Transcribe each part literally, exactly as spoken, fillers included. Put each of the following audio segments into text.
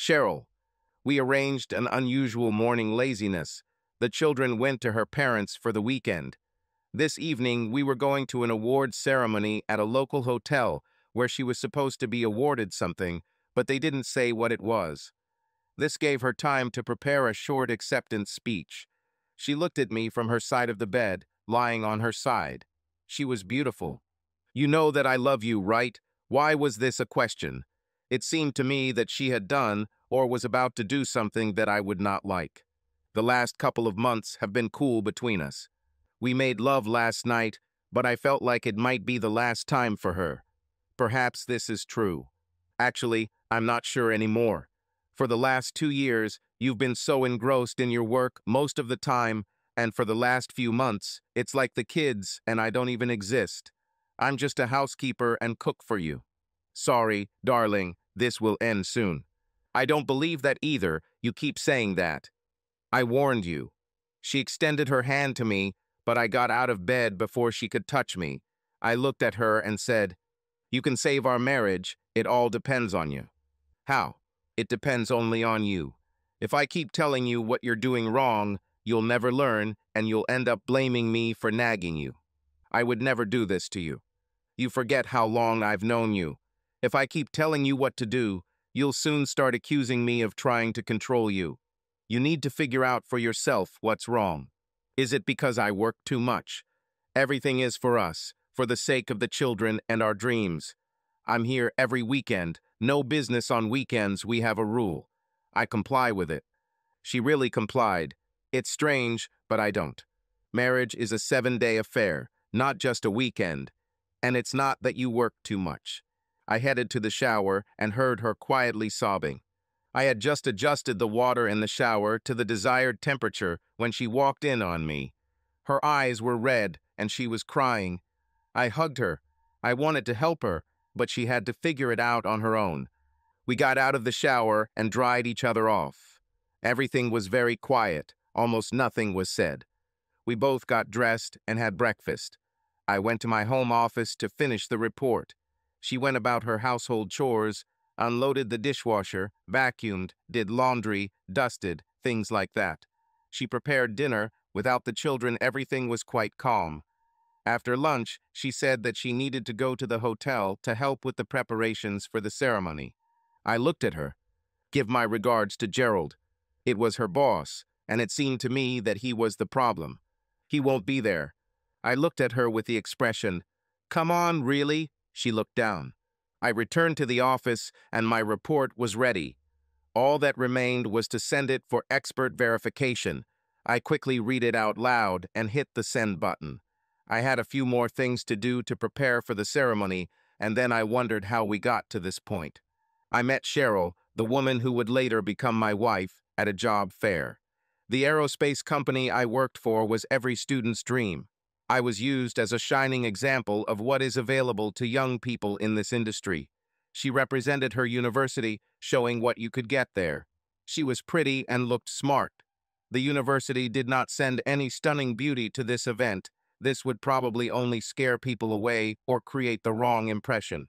Cheryl. We arranged an unusual morning laziness. The children went to her parents for the weekend. This evening, we were going to an award ceremony at a local hotel where she was supposed to be awarded something, but they didn't say what it was. This gave her time to prepare a short acceptance speech. She looked at me from her side of the bed, lying on her side. She was beautiful. You know that I love you, right? Why was this a question? It seemed to me that she had done or was about to do something that I would not like. The last couple of months have been cool between us. We made love last night, but I felt like it might be the last time for her. Perhaps this is true. Actually, I'm not sure anymore. For the last two years, you've been so engrossed in your work most of the time, and for the last few months, it's like the kids and I don't even exist. I'm just a housekeeper and cook for you. Sorry, darling, this will end soon. I don't believe that either, you keep saying that. I warned you. She extended her hand to me, but I got out of bed before she could touch me. I looked at her and said, "You can save our marriage, it all depends on you." How? It depends only on you. If I keep telling you what you're doing wrong, you'll never learn and you'll end up blaming me for nagging you. I would never do this to you. You forget how long I've known you. If I keep telling you what to do, you'll soon start accusing me of trying to control you. You need to figure out for yourself what's wrong. Is it because I work too much? Everything is for us, for the sake of the children and our dreams. I'm here every weekend. No business on weekends, we have a rule. I comply with it. She really complied. It's strange, but I don't. Marriage is a seven-day affair, not just a weekend. And it's not that you work too much. I headed to the shower and heard her quietly sobbing. I had just adjusted the water in the shower to the desired temperature when she walked in on me. Her eyes were red and she was crying. I hugged her. I wanted to help her, but she had to figure it out on her own. We got out of the shower and dried each other off. Everything was very quiet, almost nothing was said. We both got dressed and had breakfast. I went to my home office to finish the report. She went about her household chores, unloaded the dishwasher, vacuumed, did laundry, dusted, things like that. She prepared dinner. Without the children, everything was quite calm. After lunch, she said that she needed to go to the hotel to help with the preparations for the ceremony. I looked at her. Give my regards to Gerald. It was her boss, and it seemed to me that he was the problem. He won't be there. I looked at her with the expression, "Come on, really?" She looked down. I returned to the office, and my report was ready. All that remained was to send it for expert verification. I quickly read it out loud and hit the send button. I had a few more things to do to prepare for the ceremony, and then I wondered how we got to this point. I met Cheryl, the woman who would later become my wife, at a job fair. The aerospace company I worked for was every student's dream. I was used as a shining example of what is available to young people in this industry. She represented her university, showing what you could get there. She was pretty and looked smart. The university did not send any stunning beauty to this event. This would probably only scare people away or create the wrong impression.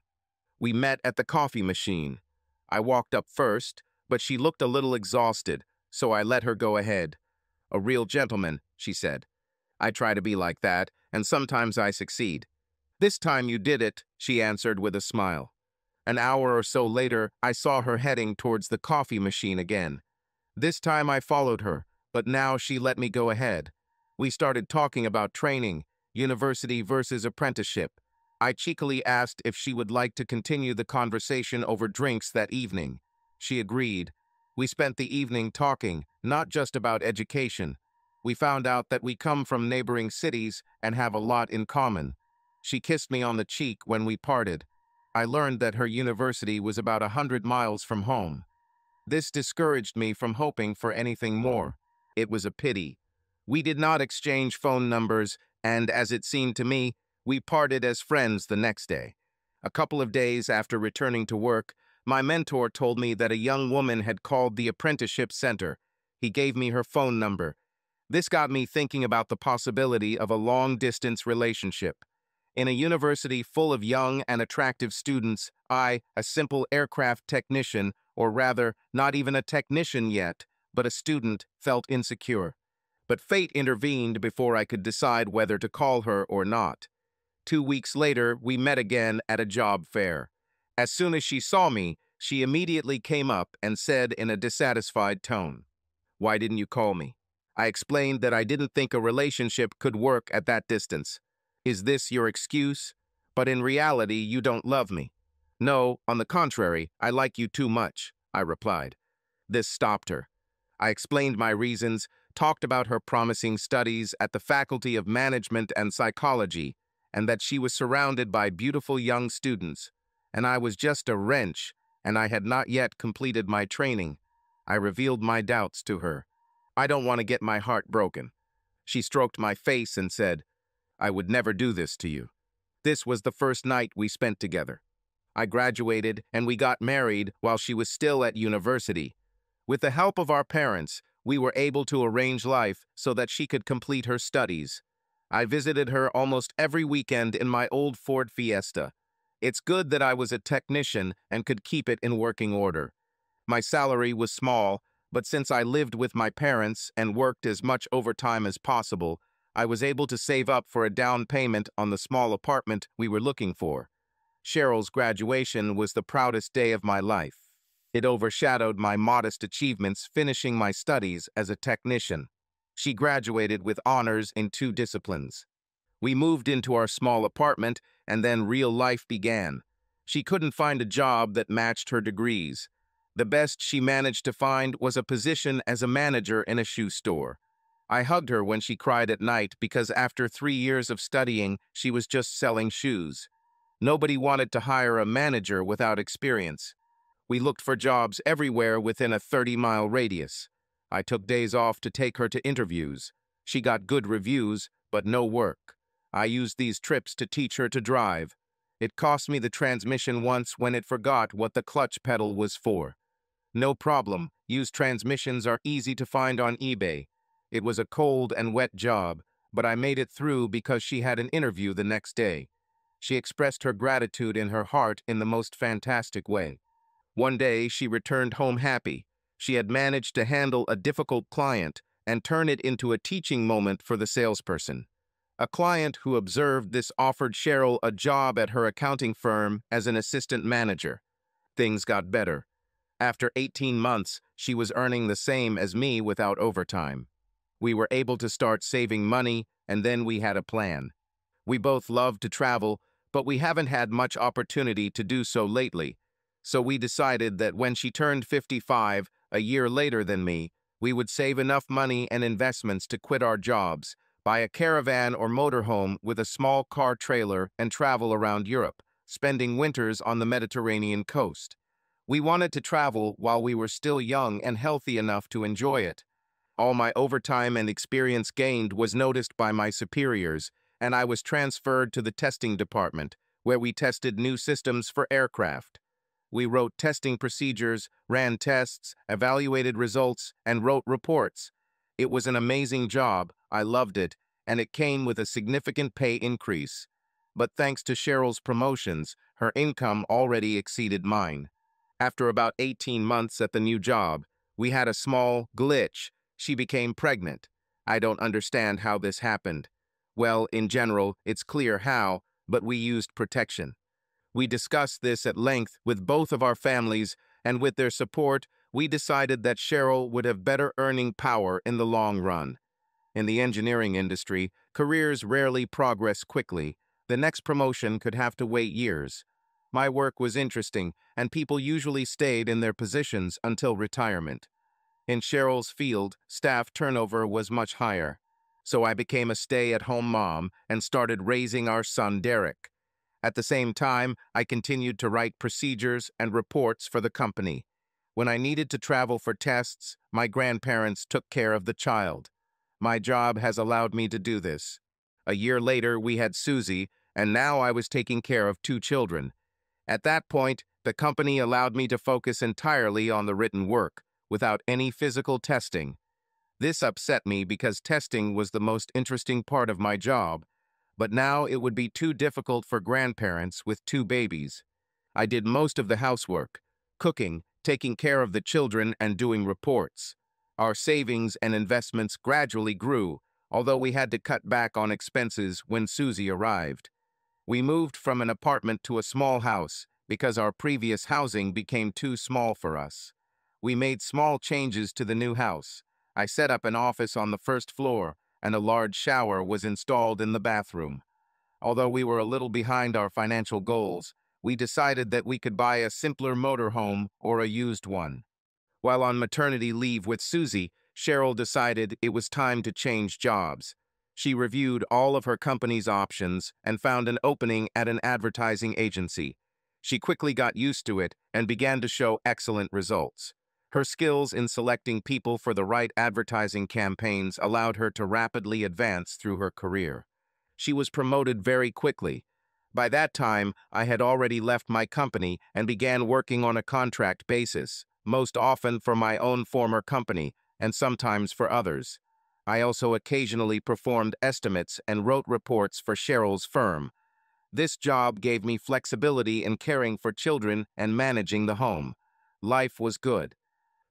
We met at the coffee machine. I walked up first, but she looked a little exhausted, so I let her go ahead. "A real gentleman," she said. I try to be like that, and sometimes I succeed. "This time you did it," she answered with a smile. An hour or so later, I saw her heading towards the coffee machine again. This time I followed her, but now she let me go ahead. We started talking about training, university versus apprenticeship. I cheekily asked if she would like to continue the conversation over drinks that evening. She agreed. We spent the evening talking, not just about education. We found out that we come from neighboring cities and have a lot in common. She kissed me on the cheek when we parted. I learned that her university was about a hundred miles from home. This discouraged me from hoping for anything more. It was a pity. We did not exchange phone numbers, and as it seemed to me, we parted as friends the next day. A couple of days after returning to work, my mentor told me that a young woman had called the apprenticeship center. He gave me her phone number. This got me thinking about the possibility of a long-distance relationship. In a university full of young and attractive students, I, a simple aircraft technician, or rather, not even a technician yet, but a student, felt insecure. But fate intervened before I could decide whether to call her or not. Two weeks later, we met again at a job fair. As soon as she saw me, she immediately came up and said in a dissatisfied tone, "Why didn't you call me?" I explained that I didn't think a relationship could work at that distance. "Is this your excuse? But in reality, you don't love me." "No, on the contrary, I like you too much," I replied. This stopped her. I explained my reasons, talked about her promising studies at the Faculty of Management and Psychology, and that she was surrounded by beautiful young students, and I was just a wrench, and I had not yet completed my training. I revealed my doubts to her. "I don't want to get my heart broken." She stroked my face and said, "I would never do this to you." This was the first night we spent together. I graduated and we got married while she was still at university. With the help of our parents, we were able to arrange life so that she could complete her studies. I visited her almost every weekend in my old Ford Fiesta. It's good that I was a technician and could keep it in working order. My salary was small, but since I lived with my parents and worked as much overtime as possible, I was able to save up for a down payment on the small apartment we were looking for. Cheryl's graduation was the proudest day of my life. It overshadowed my modest achievements finishing my studies as a technician. She graduated with honors in two disciplines. We moved into our small apartment, and then real life began. She couldn't find a job that matched her degrees. The best she managed to find was a position as a manager in a shoe store. I hugged her when she cried at night because after three years of studying, she was just selling shoes. Nobody wanted to hire a manager without experience. We looked for jobs everywhere within a thirty-mile radius. I took days off to take her to interviews. She got good reviews, but no work. I used these trips to teach her to drive. It cost me the transmission once when it forgot what the clutch pedal was for. No problem, used transmissions are easy to find on eBay. It was a cold and wet job, but I made it through because she had an interview the next day. She expressed her gratitude in her heart in the most fantastic way. One day, she returned home happy. She had managed to handle a difficult client and turn it into a teaching moment for the salesperson. A client who observed this offered Cheryl a job at her accounting firm as an assistant manager. Things got better. After eighteen months, she was earning the same as me without overtime. We were able to start saving money, and then we had a plan. We both love to travel, but we haven't had much opportunity to do so lately. So we decided that when she turned fifty-five, a year later than me, we would save enough money and investments to quit our jobs, buy a caravan or motorhome with a small car trailer and travel around Europe, spending winters on the Mediterranean coast. We wanted to travel while we were still young and healthy enough to enjoy it. All my overtime and experience gained was noticed by my superiors, and I was transferred to the testing department, where we tested new systems for aircraft. We wrote testing procedures, ran tests, evaluated results, and wrote reports. It was an amazing job, I loved it, and it came with a significant pay increase. But thanks to Cheryl's promotions, her income already exceeded mine. After about eighteen months at the new job, we had a small glitch. She became pregnant. I don't understand how this happened. Well, in general, it's clear how, but we used protection. We discussed this at length with both of our families, and with their support, we decided that Cheryl would have better earning power in the long run. In the engineering industry, careers rarely progress quickly. The next promotion could have to wait years. My work was interesting, and people usually stayed in their positions until retirement. In Cheryl's field, staff turnover was much higher. So I became a stay-at-home mom and started raising our son Derek. At the same time, I continued to write procedures and reports for the company. When I needed to travel for tests, my grandparents took care of the child. My job has allowed me to do this. A year later, we had Susie, and now I was taking care of two children. At that point, the company allowed me to focus entirely on the written work, without any physical testing. This upset me because testing was the most interesting part of my job, but now it would be too difficult for grandparents with two babies. I did most of the housework, cooking, taking care of the children and doing reports. Our savings and investments gradually grew, although we had to cut back on expenses when Susie arrived. We moved from an apartment to a small house because our previous housing became too small for us. We made small changes to the new house. I set up an office on the first floor, and a large shower was installed in the bathroom. Although we were a little behind our financial goals, we decided that we could buy a simpler motorhome or a used one. While on maternity leave with Susie, Cheryl decided it was time to change jobs. She reviewed all of her company's options and found an opening at an advertising agency. She quickly got used to it and began to show excellent results. Her skills in selecting people for the right advertising campaigns allowed her to rapidly advance through her career. She was promoted very quickly. By that time, I had already left my company and began working on a contract basis, most often for my own former company and sometimes for others. I also occasionally performed estimates and wrote reports for Cheryl's firm. This job gave me flexibility in caring for children and managing the home. Life was good.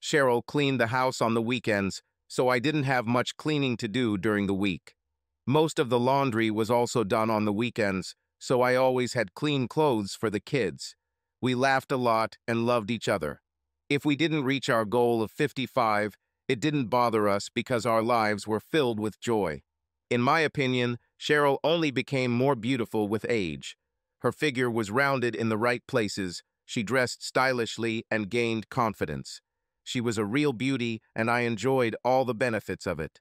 Cheryl cleaned the house on the weekends, so I didn't have much cleaning to do during the week. Most of the laundry was also done on the weekends, so I always had clean clothes for the kids. We laughed a lot and loved each other. If we didn't reach our goal of fifty-five, it didn't bother us because our lives were filled with joy. In my opinion, Cheryl only became more beautiful with age. Her figure was rounded in the right places, she dressed stylishly and gained confidence. She was a real beauty, and I enjoyed all the benefits of it.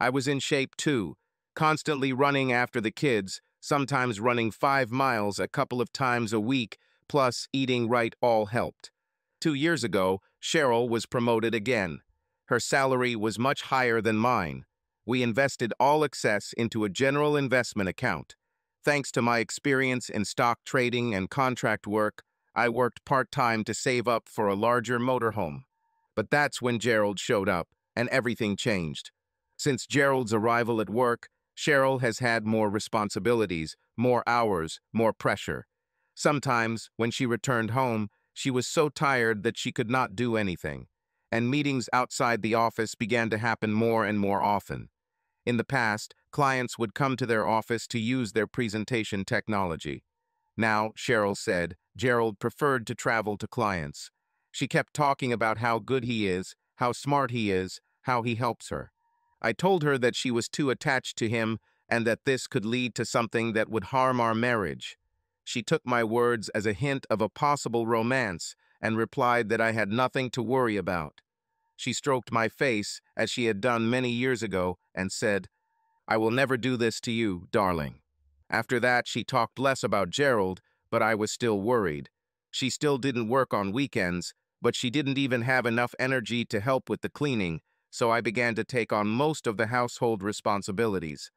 I was in shape too, constantly running after the kids, sometimes running five miles a couple of times a week, plus eating right all helped. Two years ago, Cheryl was promoted again. Her salary was much higher than mine. We invested all excess into a general investment account. Thanks to my experience in stock trading and contract work, I worked part-time to save up for a larger motorhome. But that's when Gerald showed up, and everything changed. Since Gerald's arrival at work, Cheryl has had more responsibilities, more hours, more pressure. Sometimes, when she returned home, she was so tired that she could not do anything, and meetings outside the office began to happen more and more often. In the past, clients would come to their office to use their presentation technology. Now, Cheryl said, Gerald preferred to travel to clients. She kept talking about how good he is, how smart he is, how he helps her. I told her that she was too attached to him and that this could lead to something that would harm our marriage. She took my words as a hint of a possible romance and replied that I had nothing to worry about. She stroked my face, as she had done many years ago, and said, "I will never do this to you, darling." After that, she talked less about Gerald, but I was still worried. She still didn't work on weekends, but she didn't even have enough energy to help with the cleaning, so I began to take on most of the household responsibilities.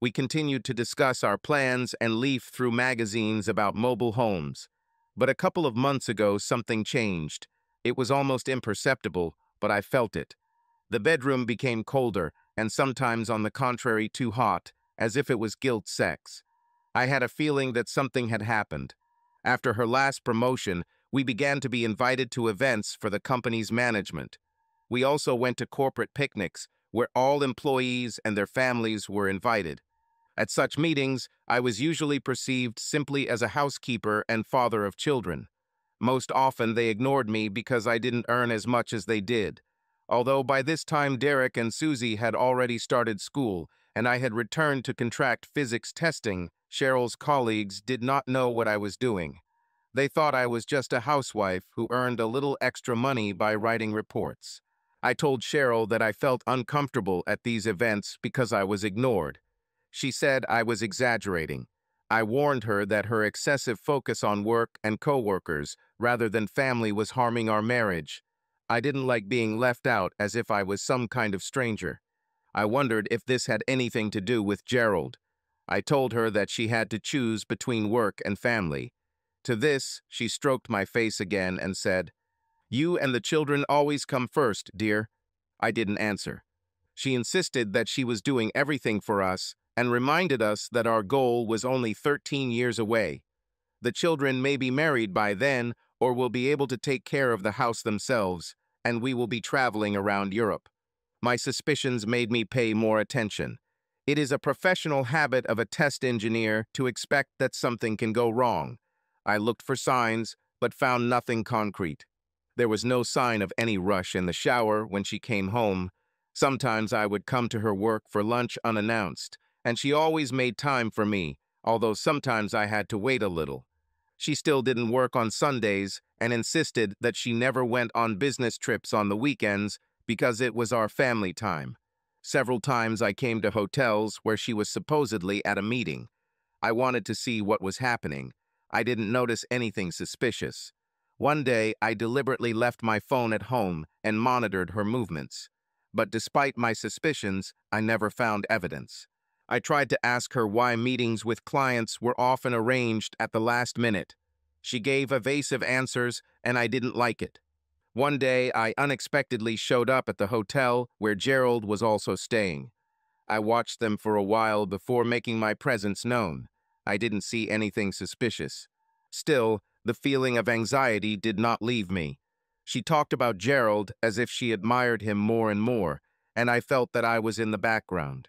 We continued to discuss our plans and leaf through magazines about mobile homes. But a couple of months ago, something changed. It was almost imperceptible, but I felt it. The bedroom became colder, and sometimes, on the contrary, too hot, as if it was guilt sex. I had a feeling that something had happened. After her last promotion, we began to be invited to events for the company's management. We also went to corporate picnics, where all employees and their families were invited. At such meetings, I was usually perceived simply as a housekeeper and father of children. Most often they ignored me because I didn't earn as much as they did. Although by this time Derek and Susie had already started school, and I had returned to contract physics testing, Cheryl's colleagues did not know what I was doing. They thought I was just a housewife who earned a little extra money by writing reports. I told Cheryl that I felt uncomfortable at these events because I was ignored. She said I was exaggerating. I warned her that her excessive focus on work and coworkers rather than family was harming our marriage. I didn't like being left out as if I was some kind of stranger. I wondered if this had anything to do with Gerald. I told her that she had to choose between work and family. To this, she stroked my face again and said, "You and the children always come first, dear." I didn't answer. She insisted that she was doing everything for us and reminded us that our goal was only thirteen years away. The children may be married by then or will be able to take care of the house themselves, and we will be traveling around Europe. My suspicions made me pay more attention. It is a professional habit of a test engineer to expect that something can go wrong. I looked for signs, but found nothing concrete. There was no sign of any rush in the shower when she came home. Sometimes I would come to her work for lunch unannounced, and she always made time for me, although sometimes I had to wait a little. She still didn't work on Sundays and insisted that she never went on business trips on the weekends because it was our family time. Several times I came to hotels where she was supposedly at a meeting. I wanted to see what was happening. I didn't notice anything suspicious. One day, I deliberately left my phone at home and monitored her movements. But despite my suspicions, I never found evidence. I tried to ask her why meetings with clients were often arranged at the last minute. She gave evasive answers, and I didn't like it. One day, I unexpectedly showed up at the hotel where Gerald was also staying. I watched them for a while before making my presence known. I didn't see anything suspicious. Still, the feeling of anxiety did not leave me. She talked about Gerald as if she admired him more and more, and I felt that I was in the background.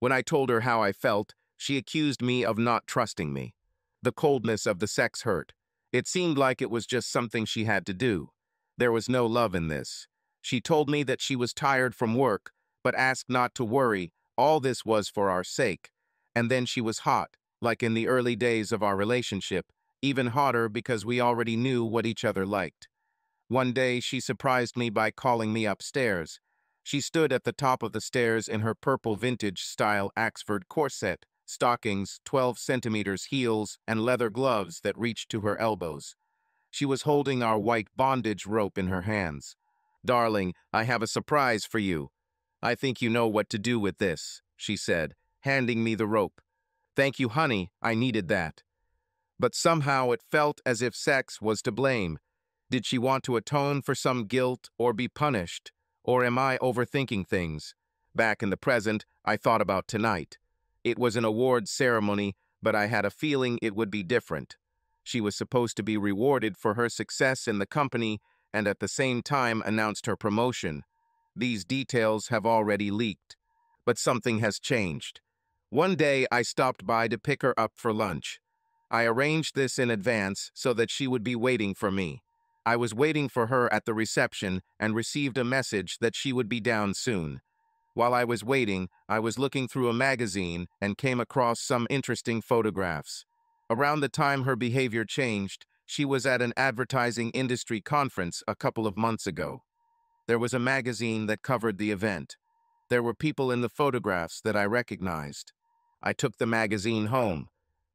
When I told her how I felt, she accused me of not trusting me. The coldness of the sex hurt. It seemed like it was just something she had to do. There was no love in this. She told me that she was tired from work, but asked not to worry, all this was for our sake. And then she was hot, like in the early days of our relationship, even hotter because we already knew what each other liked. One day she surprised me by calling me upstairs. She stood at the top of the stairs in her purple vintage-style Oxford corset, stockings, twelve centimeters heels, and leather gloves that reached to her elbows. She was holding our white bondage rope in her hands. "Darling, I have a surprise for you. I think you know what to do with this," she said, handing me the rope. "Thank you, honey, I needed that." But somehow it felt as if sex was to blame. Did she want to atone for some guilt or be punished? Or am I overthinking things? Back in the present, I thought about tonight. It was an award ceremony, but I had a feeling it would be different. She was supposed to be rewarded for her success in the company and at the same time announced her promotion. These details have already leaked. But something has changed. One day, I stopped by to pick her up for lunch. I arranged this in advance so that she would be waiting for me. I was waiting for her at the reception and received a message that she would be down soon. While I was waiting, I was looking through a magazine and came across some interesting photographs. Around the time her behavior changed, she was at an advertising industry conference a couple of months ago. There was a magazine that covered the event. There were people in the photographs that I recognized. I took the magazine home.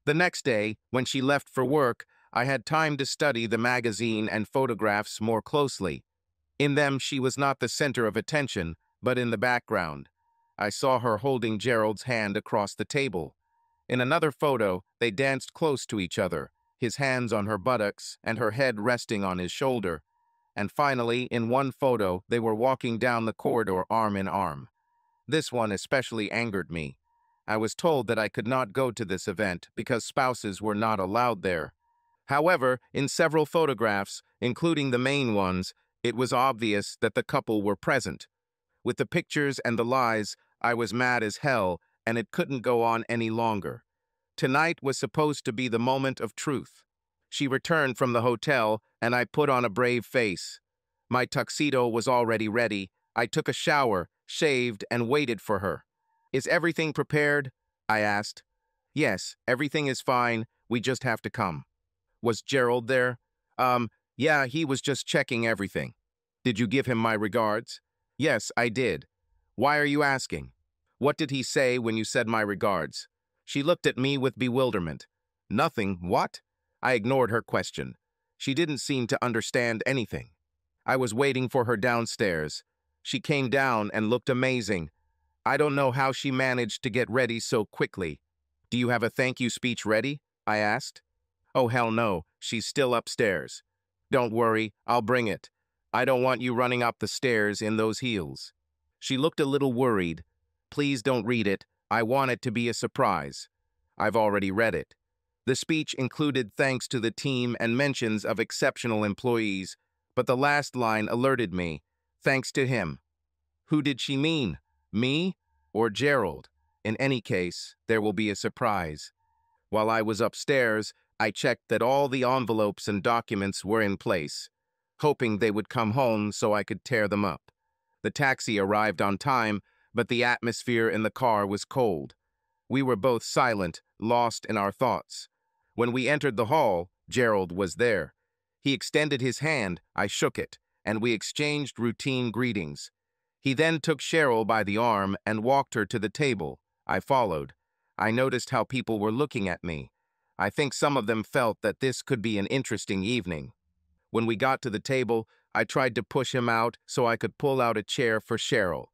The next day, when she left for work, I had time to study the magazine and photographs more closely. In them, she was not the center of attention, but in the background. I saw her holding Gerald's hand across the table. In another photo, they danced close to each other, his hands on her buttocks and her head resting on his shoulder. And finally, in one photo, they were walking down the corridor arm in arm. This one especially angered me. I was told that I could not go to this event because spouses were not allowed there. However, in several photographs, including the main ones, it was obvious that the couple were present. With the pictures and the lies, I was mad as hell, and it couldn't go on any longer. Tonight was supposed to be the moment of truth. She returned from the hotel, and I put on a brave face. My tuxedo was already ready. I took a shower, shaved, and waited for her. "Is everything prepared?" I asked. "Yes, everything is fine. We just have to come." "Was Gerald there?" Um, yeah, he was just checking everything." "Did you give him my regards?" "Yes, I did." "Why are you asking?" "What did he say when you said my regards?" She looked at me with bewilderment. "Nothing, what?" I ignored her question. She didn't seem to understand anything. I was waiting for her downstairs. She came down and looked amazing. I don't know how she managed to get ready so quickly. "Do you have a thank you speech ready?" I asked. "Oh, hell no, she's still upstairs." "Don't worry, I'll bring it. I don't want you running up the stairs in those heels." She looked a little worried. "Please don't read it. I want it to be a surprise." "I've already read it." The speech included thanks to the team and mentions of exceptional employees, but the last line alerted me. Thanks to him. Who did she mean? Me or Gerald? In any case, there will be a surprise. While I was upstairs, I checked that all the envelopes and documents were in place, hoping they would come home so I could tear them up. The taxi arrived on time, but the atmosphere in the car was cold. We were both silent, lost in our thoughts. When we entered the hall, Gerald was there. He extended his hand, I shook it, and we exchanged routine greetings. He then took Cheryl by the arm and walked her to the table. I followed. I noticed how people were looking at me. I think some of them felt that this could be an interesting evening. When we got to the table, I tried to push him out so I could pull out a chair for Cheryl.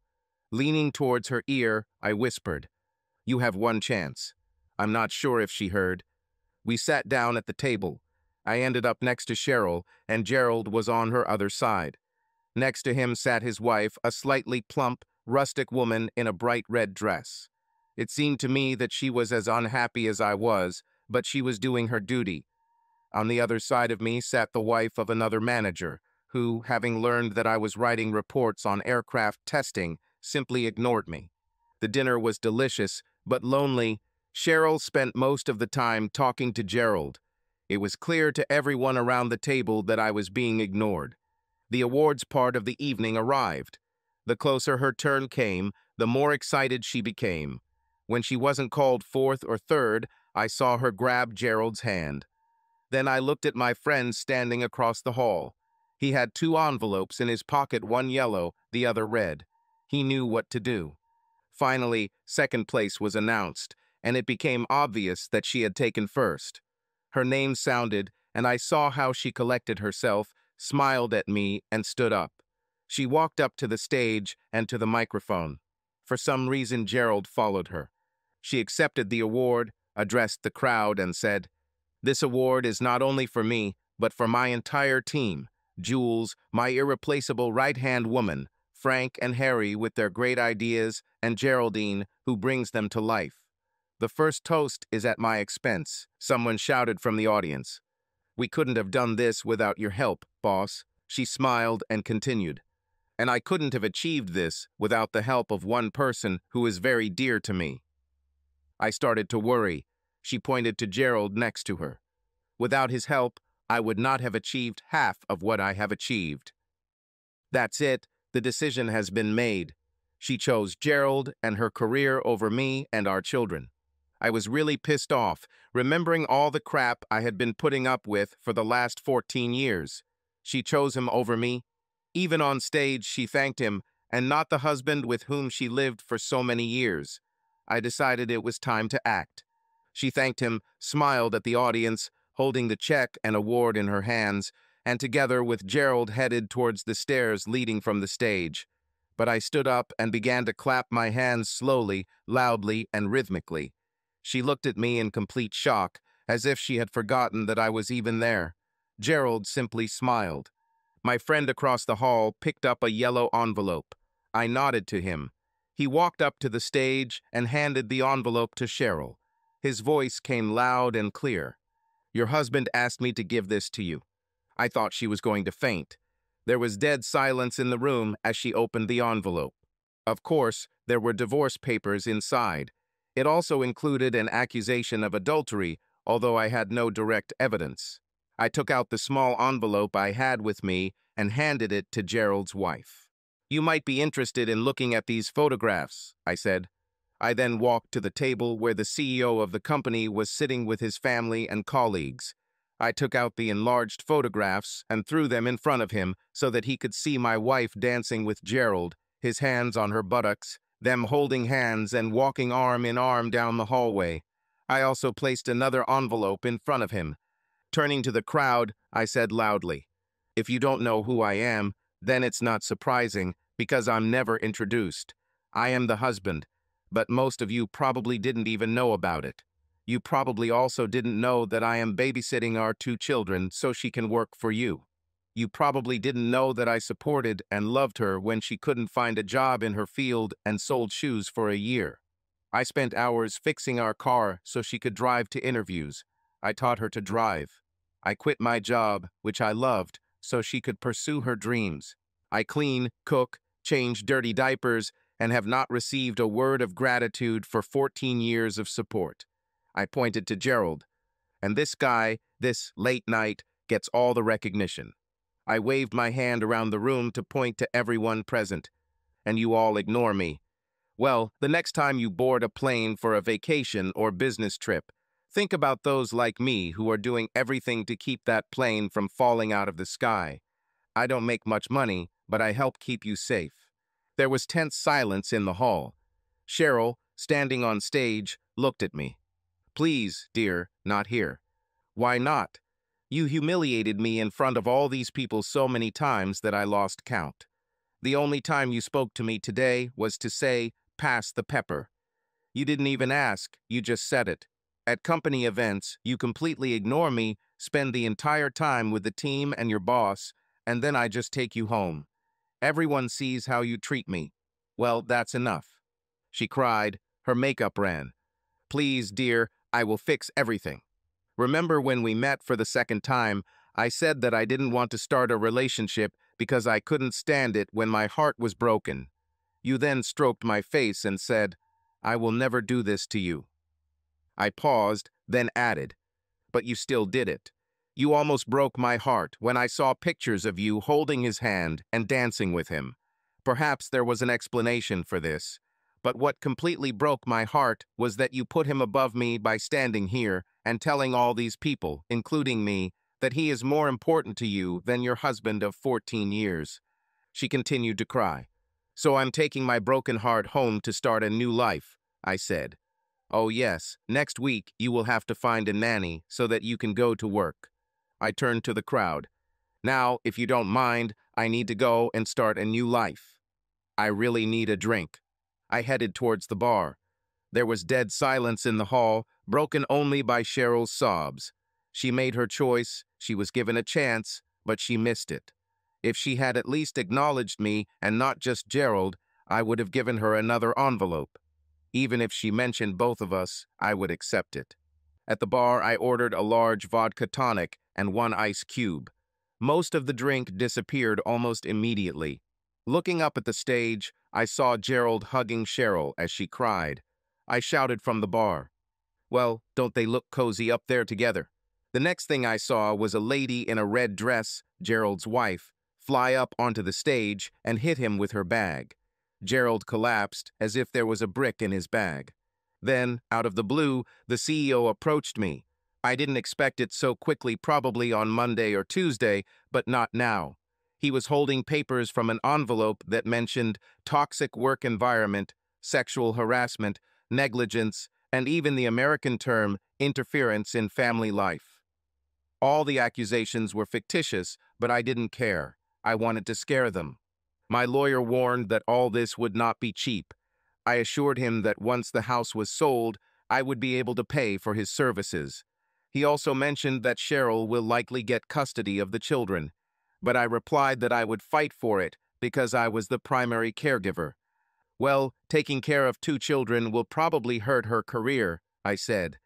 Leaning towards her ear, I whispered, "You have one chance." I'm not sure if she heard. We sat down at the table. I ended up next to Cheryl, and Gerald was on her other side. Next to him sat his wife, a slightly plump, rustic woman in a bright red dress. It seemed to me that she was as unhappy as I was, but she was doing her duty. On the other side of me sat the wife of another manager, who, having learned that I was writing reports on aircraft testing, simply ignored me. The dinner was delicious, but lonely. Cheryl spent most of the time talking to Gerald. It was clear to everyone around the table that I was being ignored. The awards part of the evening arrived. The closer her turn came, the more excited she became. When she wasn't called fourth or third, I saw her grab Gerald's hand. Then I looked at my friend standing across the hall. He had two envelopes in his pocket, one yellow, the other red. He knew what to do. Finally, second place was announced, and it became obvious that she had taken first. Her name sounded, and I saw how she collected herself, smiled at me, and stood up. She walked up to the stage and to the microphone. For some reason, Gerald followed her. She accepted the award, addressed the crowd, and said, "This award is not only for me, but for my entire team. Jules, my irreplaceable right-hand woman, Frank and Harry with their great ideas, and Geraldine, who brings them to life. The first toast is at my expense," someone shouted from the audience. "We couldn't have done this without your help, boss," she smiled and continued. "And I couldn't have achieved this without the help of one person who is very dear to me." I started to worry. She pointed to Gerald next to her. "Without his help, I would not have achieved half of what I have achieved." "That's it. The decision has been made. She chose Gerald and her career over me and our children." I was really pissed off, remembering all the crap I had been putting up with for the last fourteen years. She chose him over me. Even on stage, she thanked him, and not the husband with whom she lived for so many years. I decided it was time to act. She thanked him, smiled at the audience, holding the check and award in her hands, and together with Gerald headed towards the stairs leading from the stage. But I stood up and began to clap my hands slowly, loudly, and rhythmically. She looked at me in complete shock, as if she had forgotten that I was even there. Gerald simply smiled. My friend across the hall picked up a yellow envelope. I nodded to him. He walked up to the stage and handed the envelope to Cheryl. His voice came loud and clear. "Your husband asked me to give this to you." I thought she was going to faint. There was dead silence in the room as she opened the envelope. Of course, there were divorce papers inside. It also included an accusation of adultery, although I had no direct evidence. I took out the small envelope I had with me and handed it to Gerald's wife. "You might be interested in looking at these photographs," I said. I then walked to the table where the C E O of the company was sitting with his family and colleagues. I took out the enlarged photographs and threw them in front of him so that he could see my wife dancing with Gerald, his hands on her buttocks, them holding hands and walking arm in arm down the hallway. I also placed another envelope in front of him. Turning to the crowd, I said loudly, "If you don't know who I am, then it's not surprising, because I'm never introduced. I am the husband, but most of you probably didn't even know about it. You probably also didn't know that I am babysitting our two children so she can work for you. You probably didn't know that I supported and loved her when she couldn't find a job in her field and sold shoes for a year. I spent hours fixing our car so she could drive to interviews. I taught her to drive. I quit my job, which I loved, so she could pursue her dreams. I clean, cook, change dirty diapers, and have not received a word of gratitude for fourteen years of support. I pointed to Gerald. And this guy, this late night, gets all the recognition. I waved my hand around the room to point to everyone present. And you all ignore me. Well, the next time you board a plane for a vacation or business trip, think about those like me who are doing everything to keep that plane from falling out of the sky. I don't make much money, but I help keep you safe. There was tense silence in the hall. Cheryl, standing on stage, looked at me. Please, dear, not here. Why not? You humiliated me in front of all these people so many times that I lost count. The only time you spoke to me today was to say, pass the pepper. You didn't even ask, you just said it. At company events, you completely ignore me, spend the entire time with the team and your boss, and then I just take you home. Everyone sees how you treat me. Well, that's enough. She cried, her makeup ran. Please, dear, I will fix everything. Remember when we met for the second time, I said that I didn't want to start a relationship because I couldn't stand it when my heart was broken. You then stroked my face and said, I will never do this to you. I paused, then added, but you still did it. You almost broke my heart when I saw pictures of you holding his hand and dancing with him. Perhaps there was an explanation for this. But what completely broke my heart was that you put him above me by standing here and telling all these people, including me, that he is more important to you than your husband of fourteen years. She continued to cry. So I'm taking my broken heart home to start a new life, I said. Oh yes, next week you will have to find a nanny so that you can go to work. I turned to the crowd. Now, if you don't mind, I need to go and start a new life. I really need a drink. I headed towards the bar. There was dead silence in the hall, broken only by Cheryl's sobs. She made her choice, she was given a chance, but she missed it. If she had at least acknowledged me and not just Gerald, I would have given her another envelope. Even if she mentioned both of us, I would accept it. At the bar, I ordered a large vodka tonic and one ice cube. Most of the drink disappeared almost immediately. Looking up at the stage, I saw Gerald hugging Cheryl as she cried. I shouted from the bar. Well, don't they look cozy up there together? The next thing I saw was a lady in a red dress, Gerald's wife, fly up onto the stage and hit him with her bag. Gerald collapsed as if there was a brick in his bag. Then, out of the blue, the C E O approached me. I didn't expect it so quickly, probably on Monday or Tuesday, but not now. He was holding papers from an envelope that mentioned toxic work environment, sexual harassment, negligence, and even the American term, interference in family life. All the accusations were fictitious, but I didn't care. I wanted to scare them. My lawyer warned that all this would not be cheap. I assured him that once the house was sold, I would be able to pay for his services. He also mentioned that Cheryl will likely get custody of the children. But I replied that I would fight for it because I was the primary caregiver. Well, taking care of two children will probably hurt her career, I said.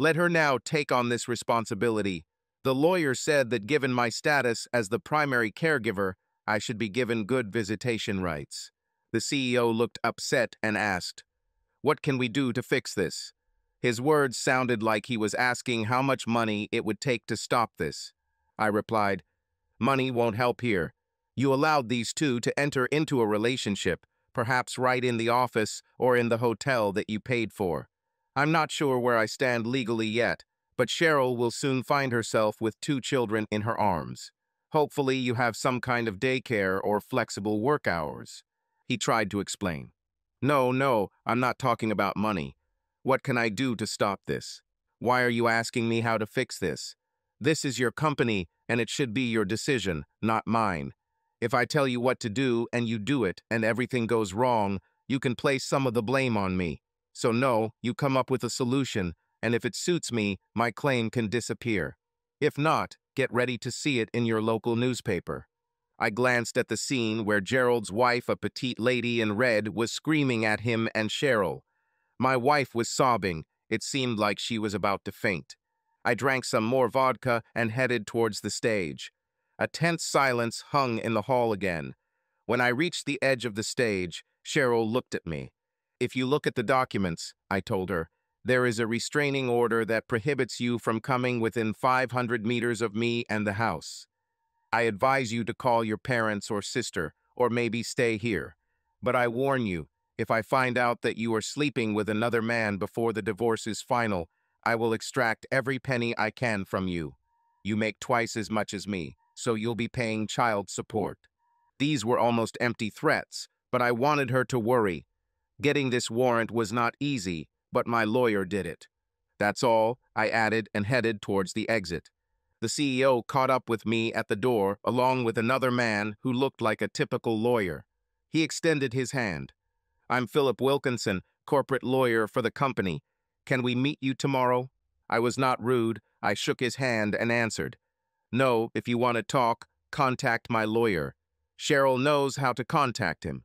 Let her now take on this responsibility. The lawyer said that given my status as the primary caregiver, I should be given good visitation rights. The C E O looked upset and asked, "What can we do to fix this?" His words sounded like he was asking how much money it would take to stop this. I replied, money won't help here. You allowed these two to enter into a relationship, perhaps right in the office or in the hotel that you paid for. I'm not sure where I stand legally yet, but Cheryl will soon find herself with two children in her arms. Hopefully you have some kind of daycare or flexible work hours. He tried to explain. No, no, I'm not talking about money. What can I do to stop this? Why are you asking me how to fix this? This is your company, and it should be your decision, not mine. If I tell you what to do and you do it and everything goes wrong, you can place some of the blame on me. So no, you come up with a solution, and if it suits me, my claim can disappear. If not, get ready to see it in your local newspaper. I glanced at the scene where Gerald's wife, a petite lady in red, was screaming at him and Cheryl. My wife was sobbing. It seemed like she was about to faint. I drank some more vodka and headed towards the stage. A tense silence hung in the hall again. When I reached the edge of the stage, Cheryl looked at me. "If you look at the documents," I told her, "there is a restraining order that prohibits you from coming within five hundred meters of me and the house. I advise you to call your parents or sister, or maybe stay here. But I warn you, if I find out that you are sleeping with another man before the divorce is final, I will extract every penny I can from you. You make twice as much as me, so you'll be paying child support." These were almost empty threats, but I wanted her to worry. Getting this warrant was not easy, but my lawyer did it. "That's all," I added and headed towards the exit. The C E O caught up with me at the door, along with another man who looked like a typical lawyer. He extended his hand. "I'm Philip Wilkinson, corporate lawyer for the company. Can we meet you tomorrow?" I was not rude. I shook his hand and answered, "No, if you want to talk, contact my lawyer. Cheryl knows how to contact him."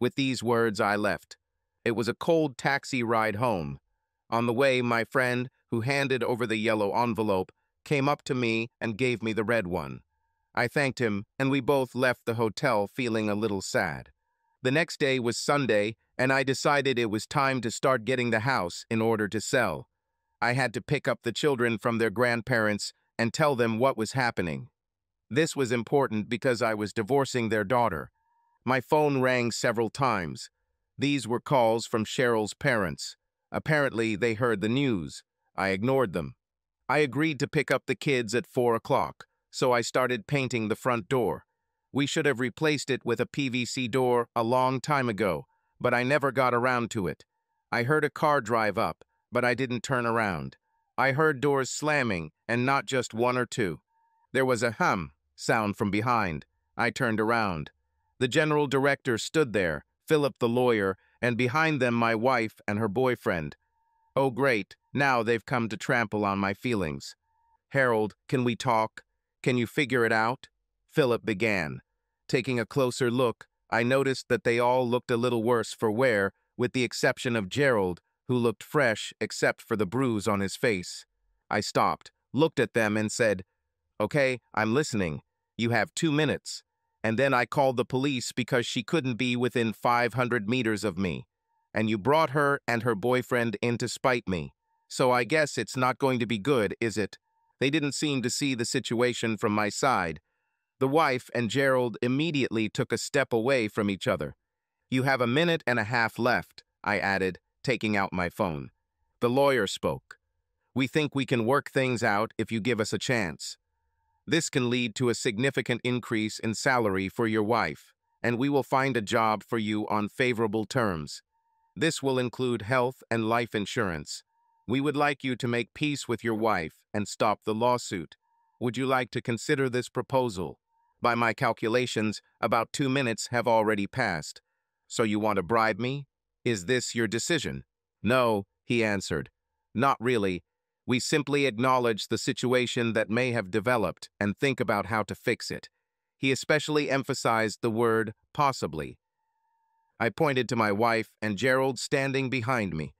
With these words, I left. It was a cold taxi ride home. On the way, my friend, who handed over the yellow envelope, came up to me and gave me the red one. I thanked him, and we both left the hotel feeling a little sad. The next day was Sunday, and I decided it was time to start getting the house in order to sell. I had to pick up the children from their grandparents and tell them what was happening. This was important because I was divorcing their daughter. My phone rang several times. These were calls from Cheryl's parents. Apparently, they heard the news. I ignored them. I agreed to pick up the kids at four o'clock, so I started painting the front door. We should have replaced it with a P V C door a long time ago, but I never got around to it. I heard a car drive up, but I didn't turn around. I heard doors slamming, and not just one or two. There was a hum sound from behind. I turned around. The general director stood there, Philip the lawyer, and behind them my wife and her boyfriend. Oh great, now they've come to trample on my feelings. "Harold, can we talk? Can you figure it out?" Philip began. Taking a closer look, I noticed that they all looked a little worse for wear, with the exception of Gerald, who looked fresh except for the bruise on his face. I stopped, looked at them and said, "Okay, I'm listening. You have two minutes. And then I called the police because she couldn't be within five hundred meters of me. And you brought her and her boyfriend in to spite me. So I guess it's not going to be good, is it?" They didn't seem to see the situation from my side. The wife and Gerald immediately took a step away from each other. "You have a minute and a half left," I added, taking out my phone. The lawyer spoke. "We think we can work things out if you give us a chance. This can lead to a significant increase in salary for your wife, and we will find a job for you on favorable terms. This will include health and life insurance. We would like you to make peace with your wife and stop the lawsuit. Would you like to consider this proposal?" By my calculations, about two minutes have already passed. "So you want to bribe me? Is this your decision?" "No," he answered. "Not really. We simply acknowledge the situation that may have developed and think about how to fix it." He especially emphasized the word possibly. I pointed to my wife and Gerald standing behind me.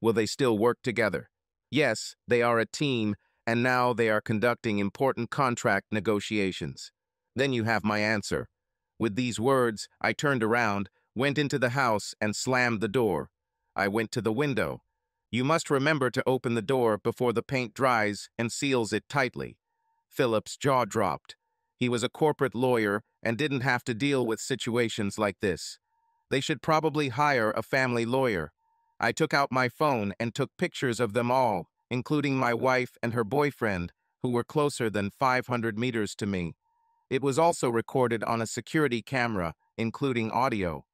"Will they still work together?" "Yes, they are a team, and now they are conducting important contract negotiations." "Then you have my answer." With these words, I turned around, went into the house, and slammed the door. I went to the window. "You must remember to open the door before the paint dries and seals it tightly." Philip's jaw dropped. He was a corporate lawyer and didn't have to deal with situations like this. They should probably hire a family lawyer. I took out my phone and took pictures of them all, including my wife and her boyfriend, who were closer than five hundred meters to me. It was also recorded on a security camera, including audio.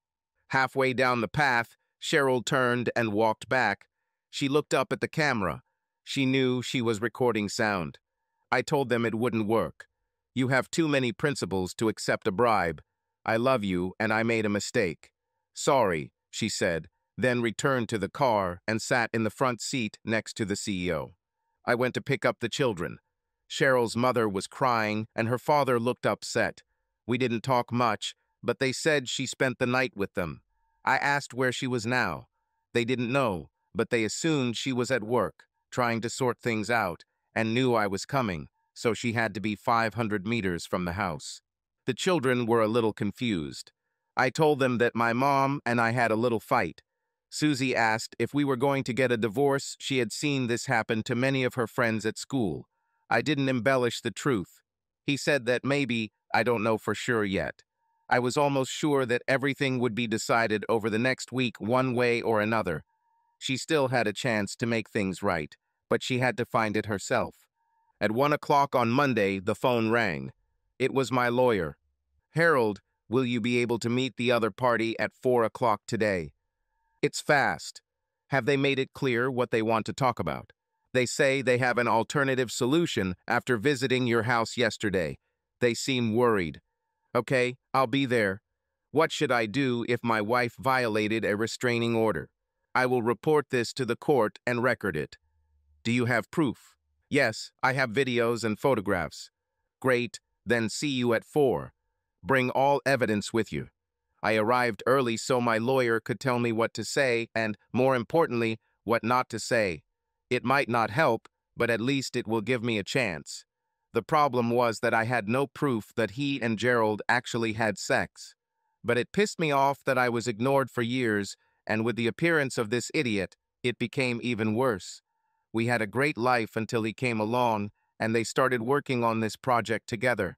Halfway down the path, Cheryl turned and walked back. She looked up at the camera. She knew she was recording sound. I told them it wouldn't work. "You have too many principles to accept a bribe. I love you, and I made a mistake. Sorry," she said, then returned to the car and sat in the front seat next to the C E O. I went to pick up the children. Cheryl's mother was crying, and her father looked upset. We didn't talk much, but they said she spent the night with them. I asked where she was now. They didn't know, but they assumed she was at work, trying to sort things out, and knew I was coming, so she had to be five hundred meters from the house. The children were a little confused. I told them that my mom and I had a little fight. Susie asked if we were going to get a divorce. She had seen this happen to many of her friends at school. I didn't embellish the truth. He said that maybe, I don't know for sure yet. I was almost sure that everything would be decided over the next week one way or another. She still had a chance to make things right, but she had to find it herself. At one o'clock on Monday, the phone rang. It was my lawyer. "Harold, will you be able to meet the other party at four o'clock today? It's fast. Have they made it clear what they want to talk about? They say they have an alternative solution after visiting your house yesterday. They seem worried." "Okay, I'll be there. What should I do if my wife violated a restraining order?" "I will report this to the court and record it." "Do you have proof?" "Yes, I have videos and photographs." "Great, then see you at four. Bring all evidence with you." I arrived early so my lawyer could tell me what to say and, more importantly, what not to say. It might not help, but at least it will give me a chance. The problem was that I had no proof that he and Gerald actually had sex. But it pissed me off that I was ignored for years, and with the appearance of this idiot, it became even worse. We had a great life until he came along, and they started working on this project together.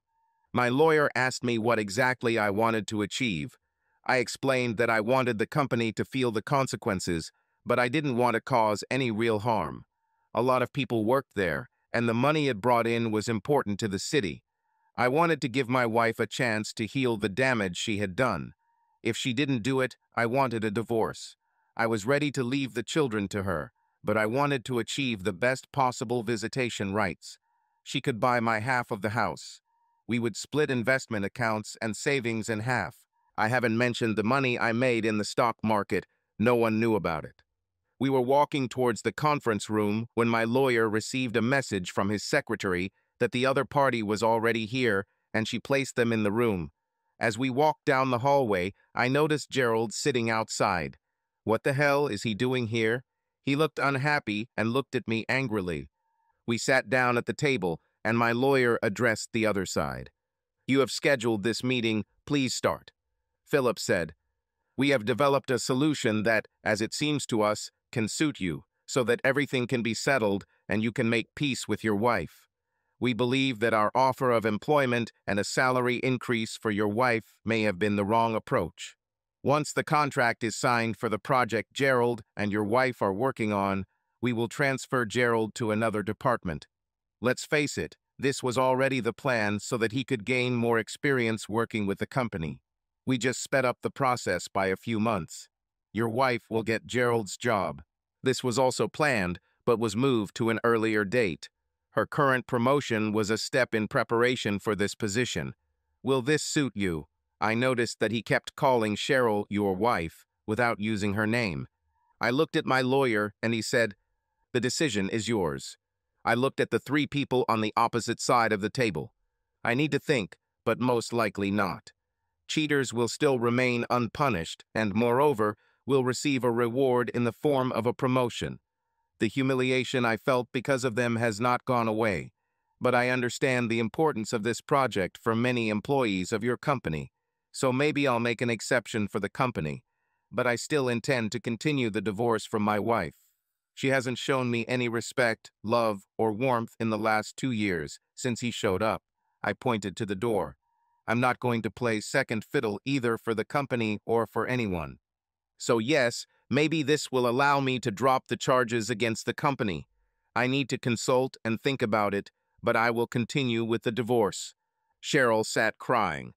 My lawyer asked me what exactly I wanted to achieve. I explained that I wanted the company to feel the consequences, but I didn't want to cause any real harm. A lot of people worked there, and the money it brought in was important to the city. I wanted to give my wife a chance to heal the damage she had done. If she didn't do it, I wanted a divorce. I was ready to leave the children to her, but I wanted to achieve the best possible visitation rights. She could buy my half of the house. We would split investment accounts and savings in half. I haven't mentioned the money I made in the stock market. No one knew about it. We were walking towards the conference room when my lawyer received a message from his secretary that the other party was already here, and she placed them in the room. As we walked down the hallway, I noticed Gerald sitting outside. What the hell is he doing here? He looked unhappy and looked at me angrily. We sat down at the table, and my lawyer addressed the other side. "You have scheduled this meeting, please start," Philip said. "We have developed a solution that, as it seems to us, can suit you, so that everything can be settled and you can make peace with your wife. We believe that our offer of employment and a salary increase for your wife may have been the wrong approach. Once the contract is signed for the project Gerald and your wife are working on, we will transfer Gerald to another department. Let's face it, this was already the plan so that he could gain more experience working with the company. We just sped up the process by a few months. Your wife will get Gerald's job. This was also planned, but was moved to an earlier date. Her current promotion was a step in preparation for this position. Will this suit you?" I noticed that he kept calling Cheryl your wife without using her name. I looked at my lawyer and he said, "The decision is yours." I looked at the three people on the opposite side of the table. I need to think, but most likely not. Cheaters will still remain unpunished and, moreover, will receive a reward in the form of a promotion. The humiliation I felt because of them has not gone away, but I understand the importance of this project for many employees of your company, so maybe I'll make an exception for the company, but I still intend to continue the divorce from my wife. She hasn't shown me any respect, love, or warmth in the last two years since he showed up. I pointed to the door. I'm not going to play second fiddle either for the company or for anyone. So yes, maybe this will allow me to drop the charges against the company. I need to consult and think about it, but I will continue with the divorce." Cheryl sat crying.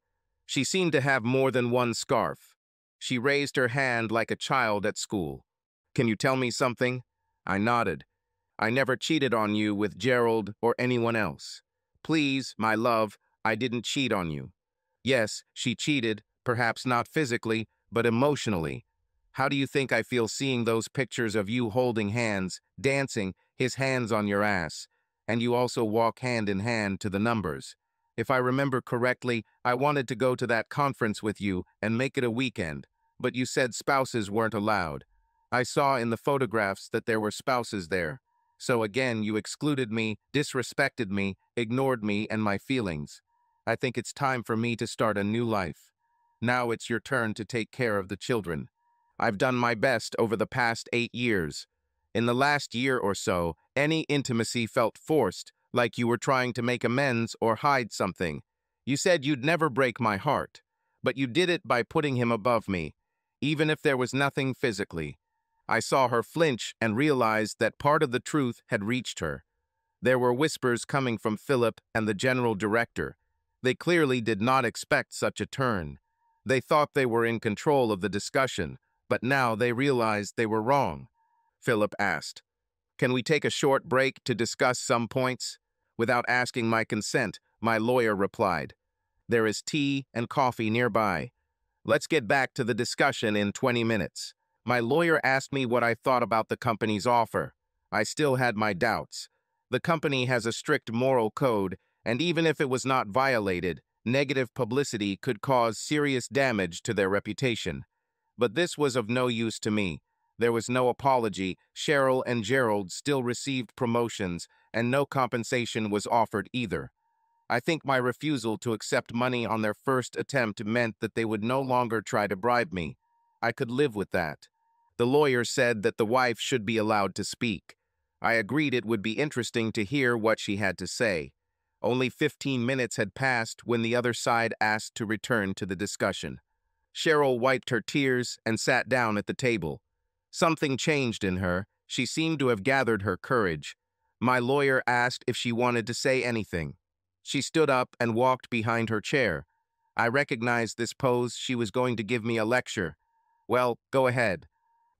She seemed to have more than one scarf. She raised her hand like a child at school. "Can you tell me something?" I nodded. "I never cheated on you with Gerald or anyone else. Please, my love, I didn't cheat on you." "Yes, she cheated, perhaps not physically, but emotionally. How do you think I feel seeing those pictures of you holding hands, dancing, his hands on your ass, and you also walk hand in hand to the numbers? If I remember correctly, I wanted to go to that conference with you and make it a weekend, but you said spouses weren't allowed. I saw in the photographs that there were spouses there. So again, you excluded me, disrespected me, ignored me and my feelings. I think it's time for me to start a new life. Now it's your turn to take care of the children. I've done my best over the past eight years. In the last year or so, any intimacy felt forced, like you were trying to make amends or hide something. You said you'd never break my heart, but you did it by putting him above me, even if there was nothing physically. I saw her flinch and realized that part of the truth had reached her. There were whispers coming from Philip and the general director. They clearly did not expect such a turn. They thought they were in control of the discussion, but now they realized they were wrong. Philip asked, "Can we take a short break to discuss some points?" Without asking my consent, my lawyer replied, "There is tea and coffee nearby. Let's get back to the discussion in twenty minutes. My lawyer asked me what I thought about the company's offer. I still had my doubts. The company has a strict moral code, and even if it was not violated, negative publicity could cause serious damage to their reputation. But this was of no use to me. There was no apology. Cheryl and Gerald still received promotions, and no compensation was offered either. I think my refusal to accept money on their first attempt meant that they would no longer try to bribe me. I could live with that." The lawyer said that the wife should be allowed to speak. I agreed it would be interesting to hear what she had to say. Only fifteen minutes had passed when the other side asked to return to the discussion. Cheryl wiped her tears and sat down at the table. Something changed in her. She seemed to have gathered her courage. My lawyer asked if she wanted to say anything. She stood up and walked behind her chair. I recognized this pose. She was going to give me a lecture. "Well, go ahead.